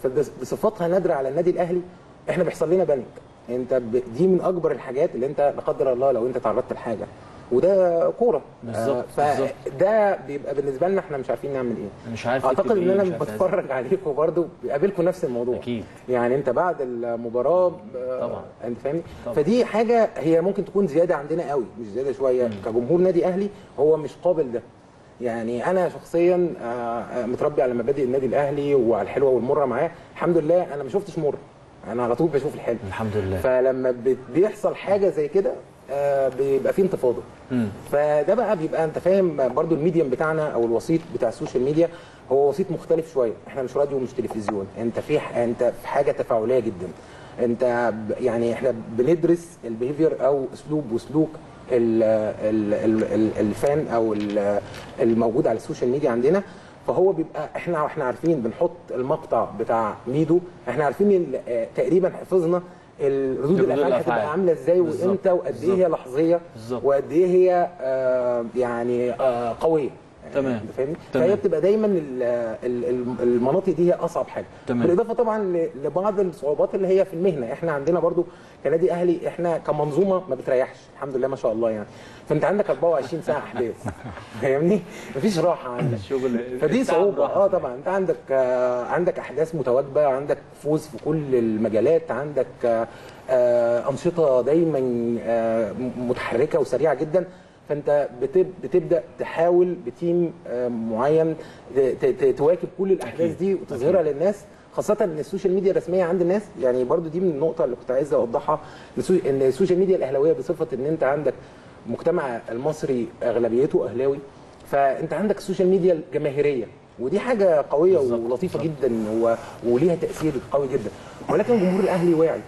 فبصفتها نادره على النادي الاهلي احنا بيحصل لنا بانيك. انت دي من اكبر الحاجات اللي انت لا قدر الله لو انت تعرضت لحاجه، وده كوره بالظبط. فده بيبقى بالنسبه لنا احنا مش عارفين نعمل ايه، مش عارف اعتقد ان انا بتفرج عليكم برضه بيقابلكم نفس الموضوع. أكيد. يعني انت بعد المباراه طبعا انت فاهمني، فدي حاجه هي ممكن تكون زياده عندنا قوي، مش زياده شويه. مم. كجمهور نادي اهلي هو مش قابل ده. يعني انا شخصيا متربي على مبادئ النادي الاهلي وعلى الحلوه والمره معاه، الحمد لله انا ما شفتش مره، انا على طول بشوف الحلو الحمد لله. فلما بيحصل حاجه زي كده آه بيبقى في انتفاضه. مم. فده بقى بيبقى انت فاهم برضو الميديم بتاعنا او الوسيط بتاع السوشيال ميديا هو وسيط مختلف شويه، احنا مش راديو ومش تلفزيون، انت في انت في حاجه تفاعليه جدا. انت يعني احنا بندرس البيهيفير او اسلوب وسلوك ال ال ال ال الفان او ال الموجود على السوشيال ميديا عندنا. فهو بيبقى احنا احنا عارفين بنحط المقطع بتاع ميدو، احنا عارفين تقريبا حفظنا الردود الافعال هتبقى عامله ازاي وامتى وقد ايه هي لحظيه وقد ايه هي آه يعني آه قويه. تمام. فاهمني؟ فهي بتبقى دايما المناطق دي هي اصعب حاجه. تمام. بالاضافه طبعا لبعض الصعوبات اللي هي في المهنه، احنا عندنا برضو كنادي اهلي احنا كمنظومه ما بتريحش الحمد لله ما شاء الله يعني، فانت عندك أربعة وعشرين ساعه احداث فاهمني؟ مفيش راحه عندك الشغل، فدي صعوبه. اه طبعا انت عندك آه عندك احداث متواجبه، عندك فوز في كل المجالات، عندك آه آه انشطه دايما آه متحركه وسريعه جدا. فانت بتبدا تحاول بتيم معين تواكب كل الاحداث دي وتظهرها للناس، خاصه ان السوشيال ميديا الرسميه عند الناس. يعني برضو دي من النقطه اللي كنت عايز اوضحها، ان السوشيال ميديا الاهلاويه بصفه ان انت عندك المجتمع المصري اغلبيته اهلاوي، فانت عندك السوشيال ميديا الجماهيريه، ودي حاجه قويه ولطيفه جدا وليها تاثير قوي جدا. ولكن الجمهور الاهلي واعي،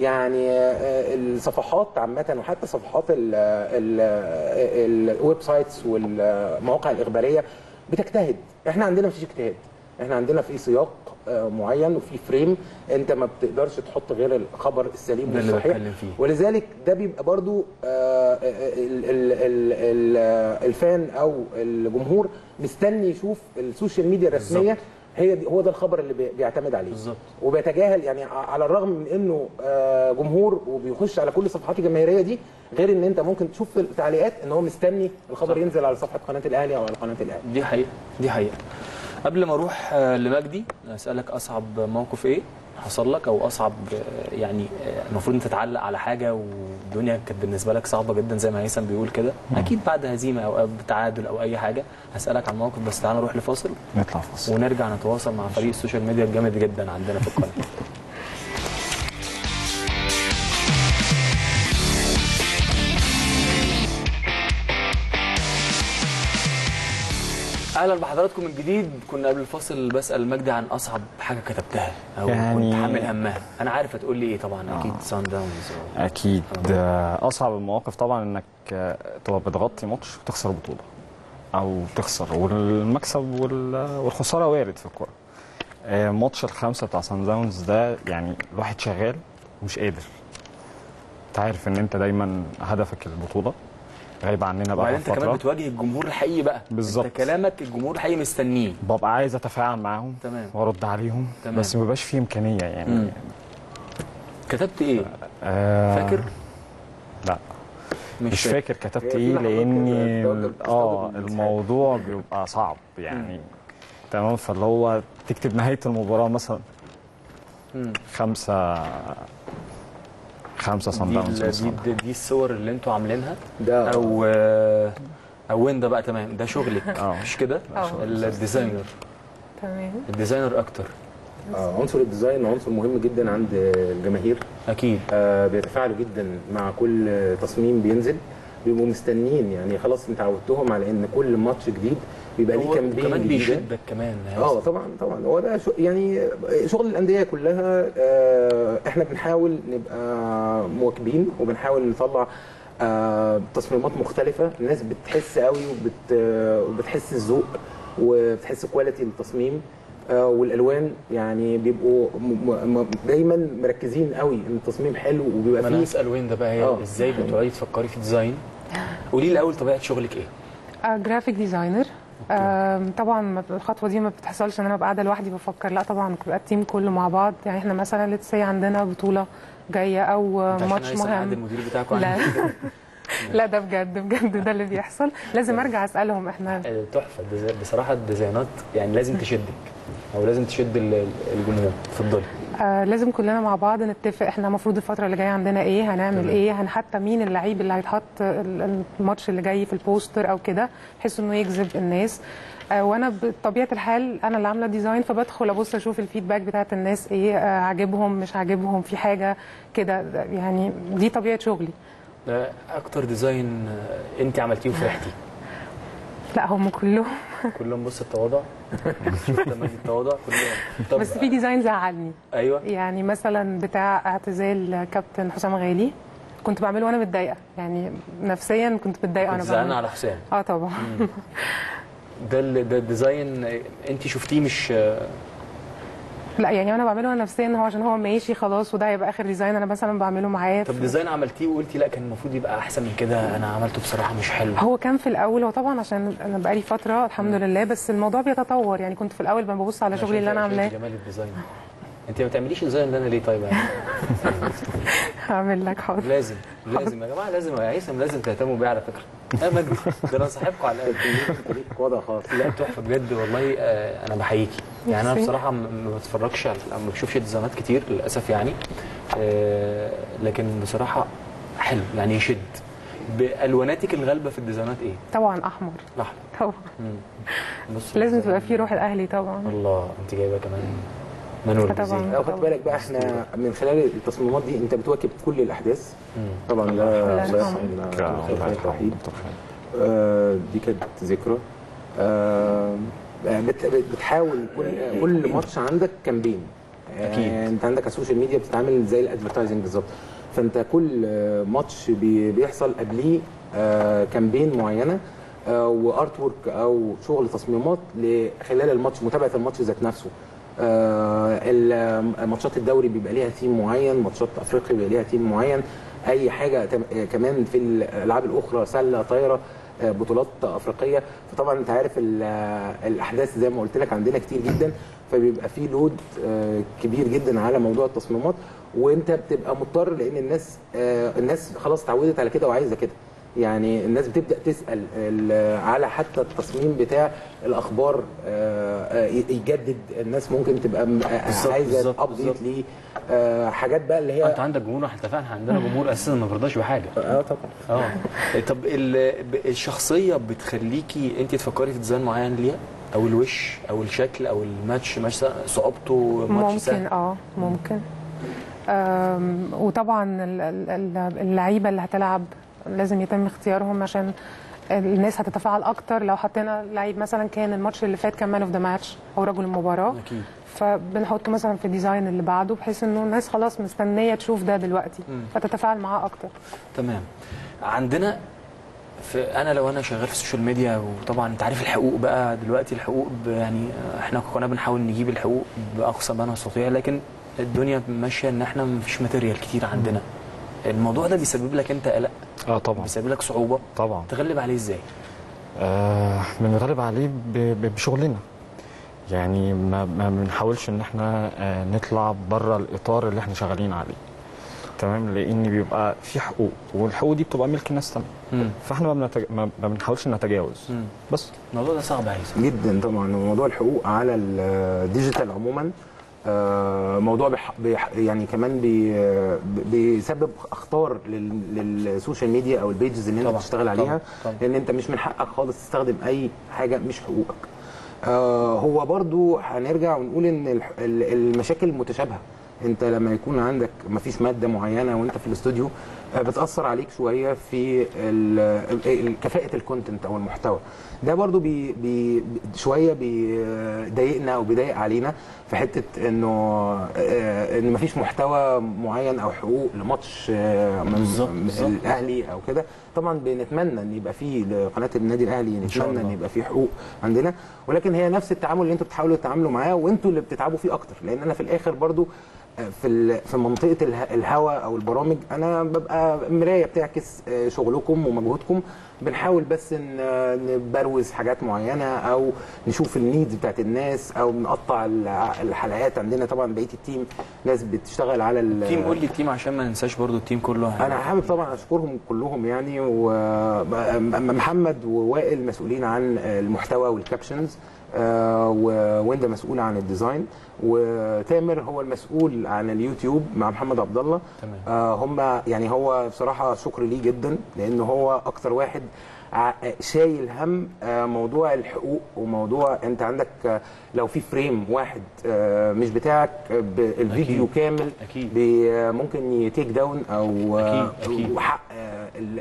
يعني الصفحات عامة وحتى صفحات الويب سايتس والمواقع الإخبارية بتجتهد. احنا عندنا مفيش اجتهاد، احنا عندنا في سياق معين وفي فريم، انت ما بتقدرش تحط غير الخبر السليم والصحيح، ولذلك ده بيبقى برضو الفان او الجمهور مستني يشوف السوشيال ميديا الرسمية هي دي، هو ده الخبر اللي بيعتمد عليه بالظبط، وبيتجاهل يعني على الرغم من انه جمهور وبيخش على كل الصفحات الجماهيريه دي، غير ان انت ممكن تشوف في التعليقات ان هو مستني الخبر صح. ينزل على صفحه قناه الاهلي او على قناه الاهلي. دي حقيقه دي حقيقه. قبل ما اروح لمجدي اسالك اصعب موقف ايه حصل لك، او اصعب يعني المفروض انت تتعلق على حاجه والدنيا كانت بالنسبه لك صعبه جدا زي ما هيثم بيقول كده، اكيد بعد هزيمه او تعادل او اي حاجه هسالك عن موقف، بس تعالى نروح لفاصل، نطلع فاصل ونرجع نتواصل مع فريق السوشيال ميديا الجامد جدا عندنا في القناه. اهلا بحضراتكم من جديد. كنا قبل الفاصل بسال مجدي عن اصعب حاجه كتبتها او يعني كنت حامل همها. انا عارف هتقول لي ايه طبعا. آه. اكيد سان داونز. اكيد آه. اصعب المواقف طبعا انك تبقى بتغطي ماتش وتخسر بطوله او تخسر، والمكسب والخساره وارد في الكوره. آه ماتش الخمسه بتاع سان داونز ده يعني الواحد شغال ومش قادر. انت عارف ان انت دايما هدفك البطوله، غايب عننا بقى انت فترة. كمان بتواجه الجمهور الحقيقي بقى بالظبط. انت كلامك الجمهور الحقيقي مستنيه، ببقى عايز اتفاعل معاهم وارد عليهم. تمام. بس ما بيبقاش فيه امكانيه يعني. مم. كتبت ايه؟ آه فاكر؟ لا مش, مش فاكر, فاكر كتبت ايه لاني اه الموضوع بيبقى صعب يعني. مم. تمام. فاللي هو تكتب نهايه المباراه مثلا مم. خمسة خمسة صن داونز. دي, دي, دي الصور اللي انتوا عاملينها ده او او وين ده بقى؟ تمام. ده شغلك مش كده؟ الديزاينر. تمام. الديزاينر اكتر. آه عنصر الديزاين عنصر مهم جدا عند الجماهير. اكيد. آه بيتفاعلوا جدا مع كل تصميم بينزل، بيبقوا مستنيين يعني. خلاص انت عودتهم على ان كل ماتش جديد بيبقى ليه كامبين كمان بيشدك كمان. اه طبعا طبعا. هو ده يعني شغل الانديه كلها. آه احنا بنحاول نبقى مواكبين وبنحاول نطلع آه تصميمات مختلفه الناس بتحس قوي وبت وبتحس الذوق وبتحس كواليتي التصميم. آه والالوان يعني بيبقوا دايما مركزين قوي ان التصميم حلو وبيبقى فيه. انا هسال وين ده بقى هي آه. ازاي بتقعدي تفكري في ديزاين؟ قولي لي اول طبيعه شغلك ايه؟ آه جرافيك ديزاينر. آه طبعا الخطوه دي ما بتحصلش ان انا ببقى قاعده لوحدي بفكر، لا طبعا بيبقى التيم كله مع بعض. يعني احنا مثلا ليتس سي عندنا بطوله جايه او ماتش مهم. المدير بتاعكم لا لا ده بجد بجد ده اللي بيحصل. لازم ارجع اسالهم. احنا تحفه بصراحه الديزاينات يعني، لازم تشدك او لازم تشد الجمهور. اتفضلي. آه لازم كلنا مع بعض نتفق احنا المفروض الفتره اللي جايه عندنا ايه، هنعمل مم. ايه، هن حتى مين اللعيب اللي هيتحط الماتش اللي جاي في البوستر او كده، بحيث انه يجذب الناس. آه وانا بطبيعه الحال انا اللي عامله ديزاين، فبدخل ابص اشوف الفيدباك بتاعت الناس ايه. آه عاجبهم مش عاجبهم في حاجه كده يعني. دي طبيعه شغلي. اكتر ديزاين انت عملتيه وفرحتي؟ لا هم كلهم كلهم. بص التواضع، شفت لما التواضع كلهم. بس في ديزاين زعلني. ايوه يعني مثلا بتاع اعتزال كابتن حسام غالي كنت بعمله وانا متضايقه يعني نفسيا، كنت متضايقه انا زعلانه على حسام. اه طبعا. ده ده الديزاين انت شفتيه مش لا يعني انا بعمله انا نفسيا، هو عشان هو ماشي خلاص وده هيبقى اخر ديزاين انا مثلا بعمله معاه. طب ديزاين عملتيه وقلتي لا كان المفروض يبقى احسن من كده، انا عملته بصراحه مش حلو؟ هو كان في الاول، هو طبعا عشان انا بقالي فتره الحمد لله، بس الموضوع بيتطور يعني. كنت في الاول ببص على شغلي اللي انا عاملاه. جمال الديزاين. انت ما تعمليش ديزاين اللي انا ليه طيب يعني؟ هعمل لك. حاضر. لازم لازم يا جماعه، لازم يا هيثم لازم تهتموا بيه على فكره. يا مجدي ده انا صاحبكم على الاقل. وضع خاص. لا تحفه بجد والله. آه انا بحييكي يعني. انا بصراحه ما بتفرجش على ما بشوفش ديزاينات كتير للاسف يعني. آه لكن بصراحه حلو يعني يشد. بالواناتك الغالبه في الديزاينات ايه؟ طبعا احمر. احمر طبعا. بص لازم تبقى فيه روح الاهلي طبعا. الله انت جايبه كمان منور الجزيرة. لو خدت بالك بقى احنا من خلال التصميمات دي انت بتواكب كل الاحداث. طبعا ده الله الرحيم. دي كانت ذكرى. آه بتحاول كل كل ماتش عندك كامبين. اكيد. يعني انت عندك على السوشيال ميديا بتتعامل زي الادفرتايزنج بالظبط. فانت كل ماتش بيحصل قبليه آه كامبين معينه آه وارت وورك او شغل تصميمات خلال الماتش، متابعه الماتش ذات نفسه. آه ماتشات الدوري بيبقى ليها تيم معين، ماتشات افريقيا بيبقى ليها تيم معين، اي حاجه كمان في الالعاب الاخرى سله طايره آه بطولات افريقيه. فطبعا انت عارف الاحداث زي ما قلت لك عندنا كتير جدا، فبيبقى في لود آه كبير جدا على موضوع التصميمات. وانت بتبقى مضطر لان الناس آه الناس خلاص اتعودت على كده وعايزه كده يعني. الناس بتبدا تسال على حتى التصميم بتاع الاخبار يجدد. الناس ممكن تبقى عايزه ابديت ليه حاجات بقى اللي هي انت عندك جمهور. احنا اتفقنا عندنا جمهور اساسا ما بيرضاش بحاجه. اه طبعا. اه طب الشخصيه بتخليكي انت تفكري في ديزاين معين ليها او الوش او الشكل او الماتش مثلا صعوبته؟ ماتش سهل ممكن. اه ممكن. وطبعا اللعيبه اللي هتلعب لازم يتم اختيارهم عشان الناس هتتفاعل اكتر لو حطينا لعيب مثلا كان الماتش اللي فات كان مان اوف ذا ماتش او رجل المباراه أكيد. فبنحطه مثلا في الديزاين اللي بعده بحيث انه الناس خلاص مستنيه تشوف ده دلوقتي م. فتتفاعل معاه اكتر. تمام. عندنا انا لو انا شغال في السوشيال ميديا وطبعا انت عارف الحقوق بقى دلوقتي الحقوق يعني احنا كنا بنحاول نجيب الحقوق باقصى ما نستطيع لكن الدنيا ماشيه ان احنا مفيش ماتيريال كتير عندنا. الموضوع ده بيسبب لك انت قلق؟ اه طبعا بيسبب لك صعوبه طبعا. تغلب عليه ازاي؟ آه بنغلب عليه بشغلنا يعني ما بنحاولش ان احنا آه نطلع بره الاطار اللي احنا شغالين عليه. تمام. لان بيبقى في حقوق والحقوق دي بتبقى ملك الناس تمام فاحنا ما, بنتج... ما بنحاولش نتجاوز. مم. بس الموضوع ده صعب عايز جدا طبعا. موضوع الحقوق على الديجيتال عموما موضوع بح... بح... يعني كمان بي... بيسبب اخطار لل... للسوشيال ميديا او البيجز اللي انت بتشتغل عليها طبعًا. لان انت مش من حقك خالص تستخدم اي حاجه مش حقوقك. آه هو برضو هنرجع ونقول ان المشاكل متشابهه. انت لما يكون عندك مفيش ماده معينه وانت في الاستوديو بتاثر عليك شويه في كفاءه الكونتنت او المحتوى ده برضو بي بي شويه بيضايقنا او بيضايق علينا في حته انه ان مفيش محتوى معين او حقوق لماتش الاهلي او كده. طبعا بنتمنى ان يبقى في لقناه النادي الاهلي نتمنى ان يبقى في حقوق عندنا ولكن هي نفس التعامل اللي انتوا بتحاولوا تتعاملوا معاه وانتوا اللي بتتعبوا فيه اكتر لان انا في الاخر برضو في في منطقه الهوا او البرامج انا ببقى مرايه بتعكس شغلكم ومجهودكم. بنحاول بس نبروز حاجات معينه او نشوف النيدز بتاعت الناس او نقطع الحلقات. عندنا طبعا بقيه التيم ناس بتشتغل على التيم. قول لي التيم عشان ما ننساش برضو التيم كله. انا حابب طبعا اشكرهم كلهم يعني ومحمد ووائل مسؤولين عن المحتوى والكابشنز آه ووندا مسؤول عن الديزاين وتامر هو المسؤول عن اليوتيوب مع محمد عبد الله. آه هم يعني هو بصراحه شكر ليه جدا لان هو اكتر واحد شايل هم آه موضوع الحقوق وموضوع انت عندك آه لو في فريم واحد آه مش بتاعك الفيديو أكيد. كامل أكيد. ممكن يتيك داون او آه أكيد. أكيد. حق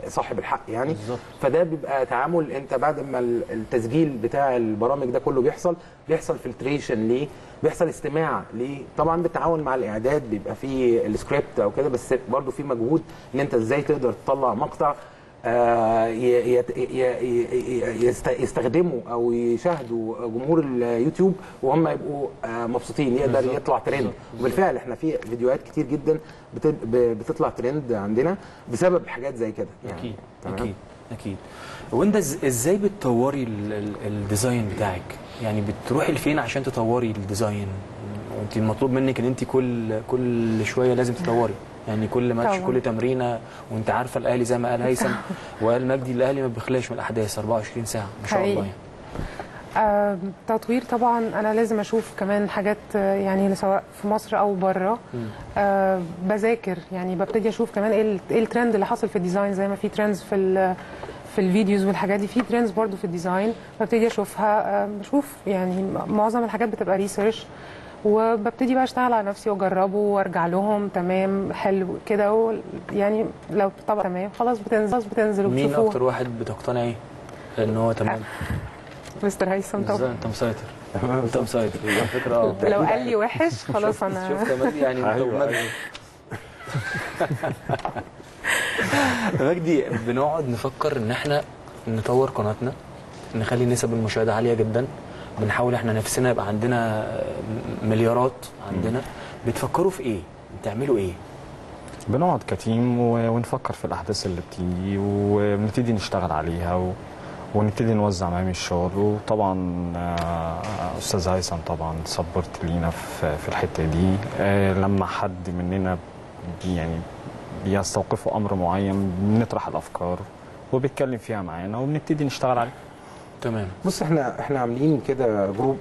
صاحب الحق يعني بالزبط. فده بيبقى تعامل انت بعد ما التسجيل بتاع البرامج ده كله بيحصل بيحصل فلتريشن ليه بيحصل استماع ليه طبعا بالتعاون مع الاعداد بيبقى في السكريبت او كده بس برضو في مجهود ان انت ازاي تقدر تطلع مقطع آه يستخدمه او يشاهده جمهور اليوتيوب وهم يبقوا آه مبسوطين يقدر بالزبط. يطلع ترند. وبالفعل احنا في فيديوهات كتير جدا بتطلع ترند عندنا بسبب حاجات زي كده يعني. اكيد اكيد اكيد. وانت ازاي بتطوري الديزاين بتاعك يعني بتروحي لفين عشان تطوري الديزاين؟ انت المطلوب منك ان انت كل كل شويه لازم تطوري يعني كل ماتش كل تمرينه وانت عارفه الاهلي زي ما قال هيثم وقال مجدي الاهلي ما بيخلاش من الاحداث أربعة وعشرين ساعه ما شاء الله يعني. آه تطوير طبعا انا لازم اشوف كمان حاجات يعني سواء في مصر او بره. آه بذاكر يعني ببتدي اشوف كمان ايه ايه الترند اللي حاصل في الديزاين زي ما في ترندز في في الفيديوز والحاجات دي في ترندز برضو في الديزاين ببتدي اشوفها. آه بشوف يعني معظم الحاجات بتبقى ريسيرش وببتدي بقى اشتغل على نفسي واجربه وارجع لهم تمام حلو كده يعني لو طبعا تمام خلاص بتنزل بتنزل وبتشوفوها. مين اكتر واحد بتقتنعي ان هو تمام؟ مستر هيثم طبعا. انت مسيطر انت مسيطر على فكره. اه لو قال لي وحش خلاص انا شفت مجدي يعني مجدي مجدي بنقعد نفكر ان احنا نطور قناتنا نخلي نسب المشاهده عاليه جدا. بنحاول احنا نفسنا يبقى عندنا مليارات عندنا. بتفكروا في ايه؟ بتعملوا ايه؟ بنقعد كتيم ونفكر في الاحداث اللي بتيجي ونبتدي نشتغل عليها و... ونبتدي نوزع مهام الشغل. وطبعا استاذ هيثم طبعا صبرت لينا في, في الحته دي. لما حد مننا يعني بيستوقفوا امر معين بنطرح الافكار وبيتكلم فيها معانا وبنبتدي نشتغل عليها. تمام. بص احنا احنا عاملين كده جروب.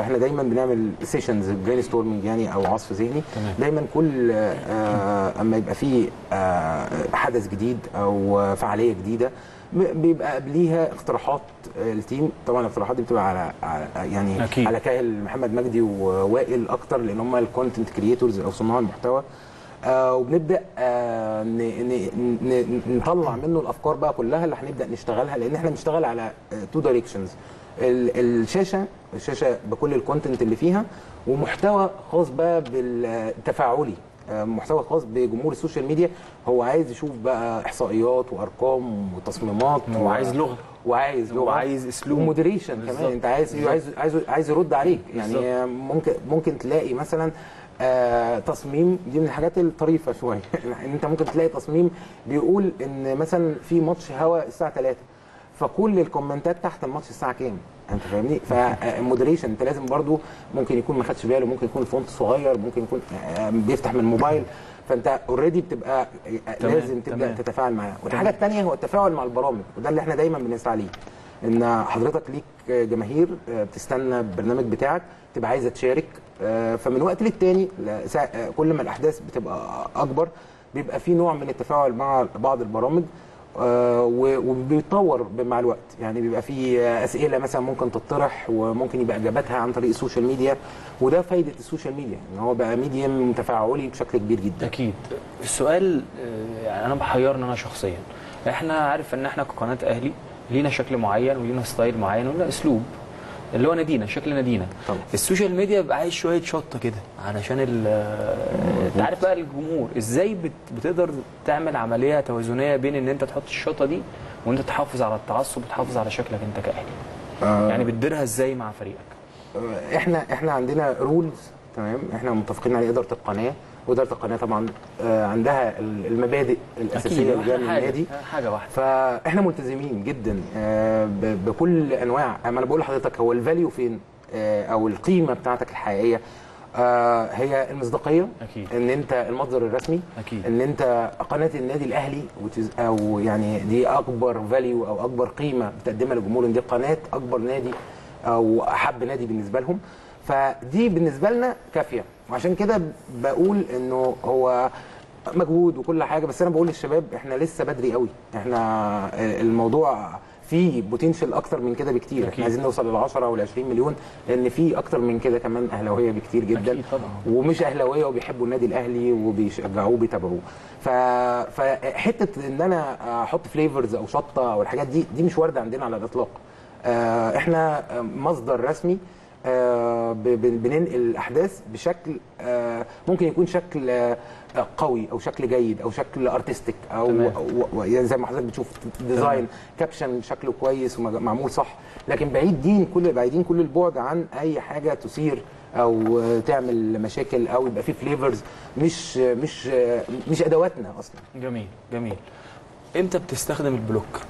احنا دايما بنعمل سيشنز برين ستورمنج يعني او عصف ذهني. دايما كل اه اما يبقى في اه حدث جديد او فعاليه جديده بيبقى قبليها اقتراحات التيم. طبعا الاقتراحات دي بتبقى على, على يعني أكيد. على كاهل محمد مجدي ووائل اكتر لان هم الكونتنت كريتورز او صناع المحتوى. آه وبنبدا آه نطلع منه الافكار بقى كلها اللي هنبدا نشتغلها، لان احنا بنشتغل على تو دايركشنز، الشاشه الشاشه بكل الكونتنت اللي فيها، ومحتوى خاص بقى بالتفاعلي، محتوى خاص بجمهور السوشيال ميديا، هو عايز يشوف بقى احصائيات وارقام وتصميمات، وعايز لغه وعايز لغه وعايز اسلوب ومودريشن كمان، انت عايز عايز عايز عايز يرد عليك يعني. ممكن ممكن تلاقي مثلا آه تصميم، دي من الحاجات الطريفه شويه انت ممكن تلاقي تصميم بيقول ان مثلا في ماتش هوا الساعه ثلاثة، فكل الكومنتات تحت الماتش الساعه كام، انت فاهمني؟ فالمودريشن انت لازم برضو، ممكن يكون ما خدش باله، ممكن يكون فونت صغير، ممكن يكون بيفتح من الموبايل، فانت اوريدي بتبقى لازم تبدا تتفاعل معاه. والحاجه الثانيه هو التفاعل مع البرامج، وده اللي احنا دايما بنسعى عليه، ان حضرتك ليك جماهير بتستنى البرنامج بتاعك، تبقى عايزه تشارك، فمن وقت للتاني كل ما الاحداث بتبقى اكبر بيبقى في نوع من التفاعل مع بعض البرامج، وبيتطور مع الوقت يعني، بيبقى في اسئله مثلا ممكن تطرح وممكن يبقى اجاباتها عن طريق السوشيال ميديا، وده فايده السوشيال ميديا ان هو بقى ميديم تفاعلي بشكل كبير جدا. اكيد. السؤال يعني انا محيرني انا شخصيا، احنا عارف ان احنا كقناه اهلي لينا شكل معين ولينا ستايل معين ولينا اسلوب اللي هو نادينا، شكل نادينا. السوشيال ميديا بقى عايز شويه شطه كده علشان انت عارف بقى الجمهور، ازاي بت... بتقدر تعمل عمليه توازنيه بين ان انت تحط الشطه دي وانت تحافظ على التعصب وتحافظ على شكلك انت كاهلي؟ آه يعني بتديرها ازاي مع فريقك؟ آه احنا احنا عندنا رولز، تمام، احنا متفقين على اداره القناه، واداره القناه طبعا آه عندها المبادئ الاساسيه اللي جايه من النادي، حاجه واحده، فاحنا ملتزمين جدا آه بكل انواع. اما انا بقول لحضرتك هو الفاليو فين آه او القيمه بتاعتك الحقيقيه، آه هي المصداقيه، ان انت المصدر الرسمي، أكيد. ان انت قناه النادي الاهلي، او يعني دي اكبر فاليو او اكبر قيمه بتقدمها للجمهور، ان دي قناه اكبر نادي او احب نادي بالنسبه لهم، فدي بالنسبه لنا كافيه. وعشان كده بقول انه هو مجهود وكل حاجه، بس انا بقول للشباب احنا لسه بدري قوي، احنا الموضوع فيه بوتنشال اكتر من كده بكتير، أكيد. احنا عايزين نوصل للعشرة والعشرين مليون، لان في اكتر من كده كمان اهلاويه بكتير جدا، ومش اهلاويه وبيحبوا النادي الاهلي وبيشجعوه وبيتابعوه، ف فحته ان انا احط فليفرز او شطه او الحاجات دي دي مش وارده عندنا على الاطلاق. احنا مصدر رسمي، آه بننقل الاحداث بشكل آه ممكن يكون شكل آه قوي او شكل جيد او شكل ارتستيك او, أو يعني زي ما حضرتك بتشوف ديزاين كابشن شكله كويس ومعمول صح، لكن بعيدين كل بعيدين كل البعد عن اي حاجه تثير او تعمل مشاكل او يبقى فيه فليفرز مش مش مش ادواتنا اصلا. جميل جميل. امتى بتستخدم البلوك؟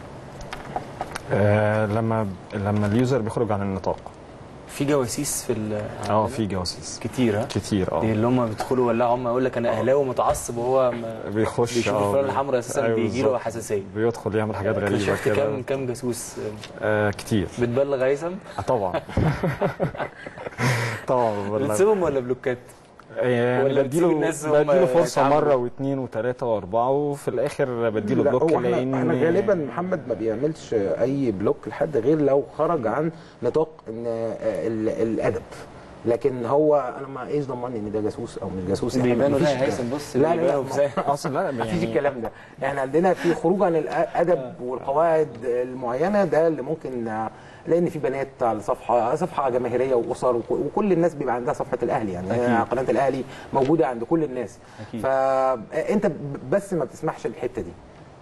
آه لما لما اليوزر بيخرج عن النطاق. في جواسيس في اه في جواسيس كتير كتير اه دي اللي هم بيدخلوا ولا هم يقول لك انا اهلاوي ومتعصب وهو بيخش بيشوف الفرقه الحمراء اساسا أيوة بيجي له حساسيه، بيدخل يعمل حاجات غريبه كده. شفت كام كام جاسوس آه كتير بتبلغ هيثم؟ طبعا طبعا بتسيبهم ولا بلوكات؟ يعني ولا بديله بديله فرصه مره واثنين وثلاثه واربعه وفي الاخر بديله بلوك، لان احنا غالبا محمد ما بيعملش اي بلوك لحد غير لو خرج عن نطاق الادب، لكن هو انا ما ايش ضمني ان ده جاسوس او مش جاسوس، يعني بيبانوا لا هيثم بص لا لا اصلا لا مفيش الكلام ده، احنا عندنا في خروج عن الادب والقواعد المعينه، ده اللي ممكن، لان في بنات على صفحه صفحه جماهيريه واسر وكل الناس بيبقى عندها صفحه الاهلي، يعني قناه الاهلي موجوده عند كل الناس، فانت بس ما بتسمحش الحته دي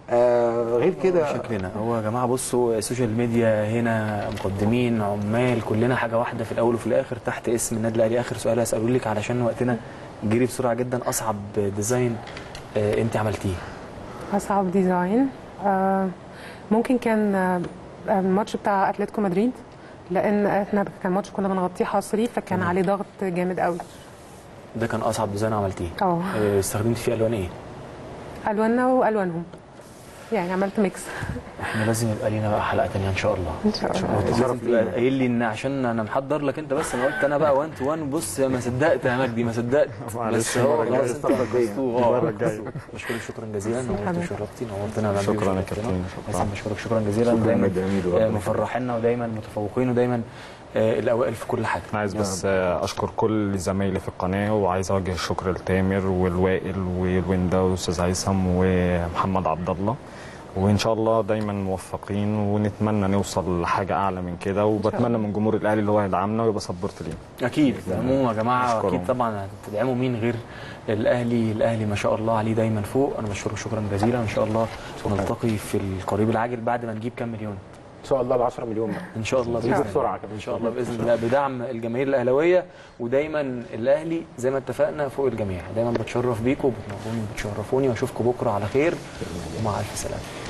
آه غير كده شكلنا. هو يا جماعه بصوا السوشيال ميديا هنا مقدمين عمال كلنا حاجه واحده في الاول وفي الاخر تحت اسم النادي الاهلي. اخر سؤال هساله لك علشان وقتنا جري بسرعه جدا، اصعب ديزاين آه انت عملتيه؟ اصعب ديزاين آه ممكن كان آه الماتش بتاع اتلتيكو مدريد، لان احنا كان ماتش كنا بنغطيه حصري فكان عليه ضغط جامد قوي. ده كان اصعب ديزاين عملتيه؟ اه استخدمت فيه الوان ايه؟ الواننا والوانهم، يعني عملت ميكس. احنا لازم يبقى لينا بقى حلقه ثانيه ان شاء الله. ان شاء الله. قايل لي ان عشان انا محضر لك انت، بس انا قلت انا بقى وان تو وان، بص ما صدقت يا مجدي ما صدقت. بس هو خلاص المره الجايه. بشكرك شكرا جزيلا، نورت وشرفتي، نورتنا يا مجدي. شكرا يا كابتن. بشكرك شكرا جزيلا، دايما مفرحينا ودايما متفوقين ودايما الاوائل في كل حاجه. عايز بس اشكر كل زمايلي في القناه، وعايز اوجه الشكر لتامر والوائل والوندا والاستاذ هيثم ومحمد عبد الله، وان شاء الله دايما موفقين ونتمنى نوصل لحاجه اعلى من كده، وبتمنى من جمهور الاهلي اللي هو هيدعمنا ويبقى سبورت لينا. اكيد يا جماعه، اكيد طبعا هتدعموا مين غير الاهلي؟ الاهلي ما شاء الله عليه دايما فوق. انا بشكره شكرا جزيلا، ان شاء الله نلتقي في القريب العاجل بعد ما نجيب كام مليون ان شاء الله، ب عشرة مليون بقى ان شاء الله باذن بسرعه كده ان شاء الله باذن الله، بدعم الجماهير الاهلاويه. ودايما الاهلي زي ما اتفقنا فوق الجميع. دايما بتشرف بيكم وبتنوروني وبتشرفوني، واشوفكم بكره على خير ومع الف سلامه.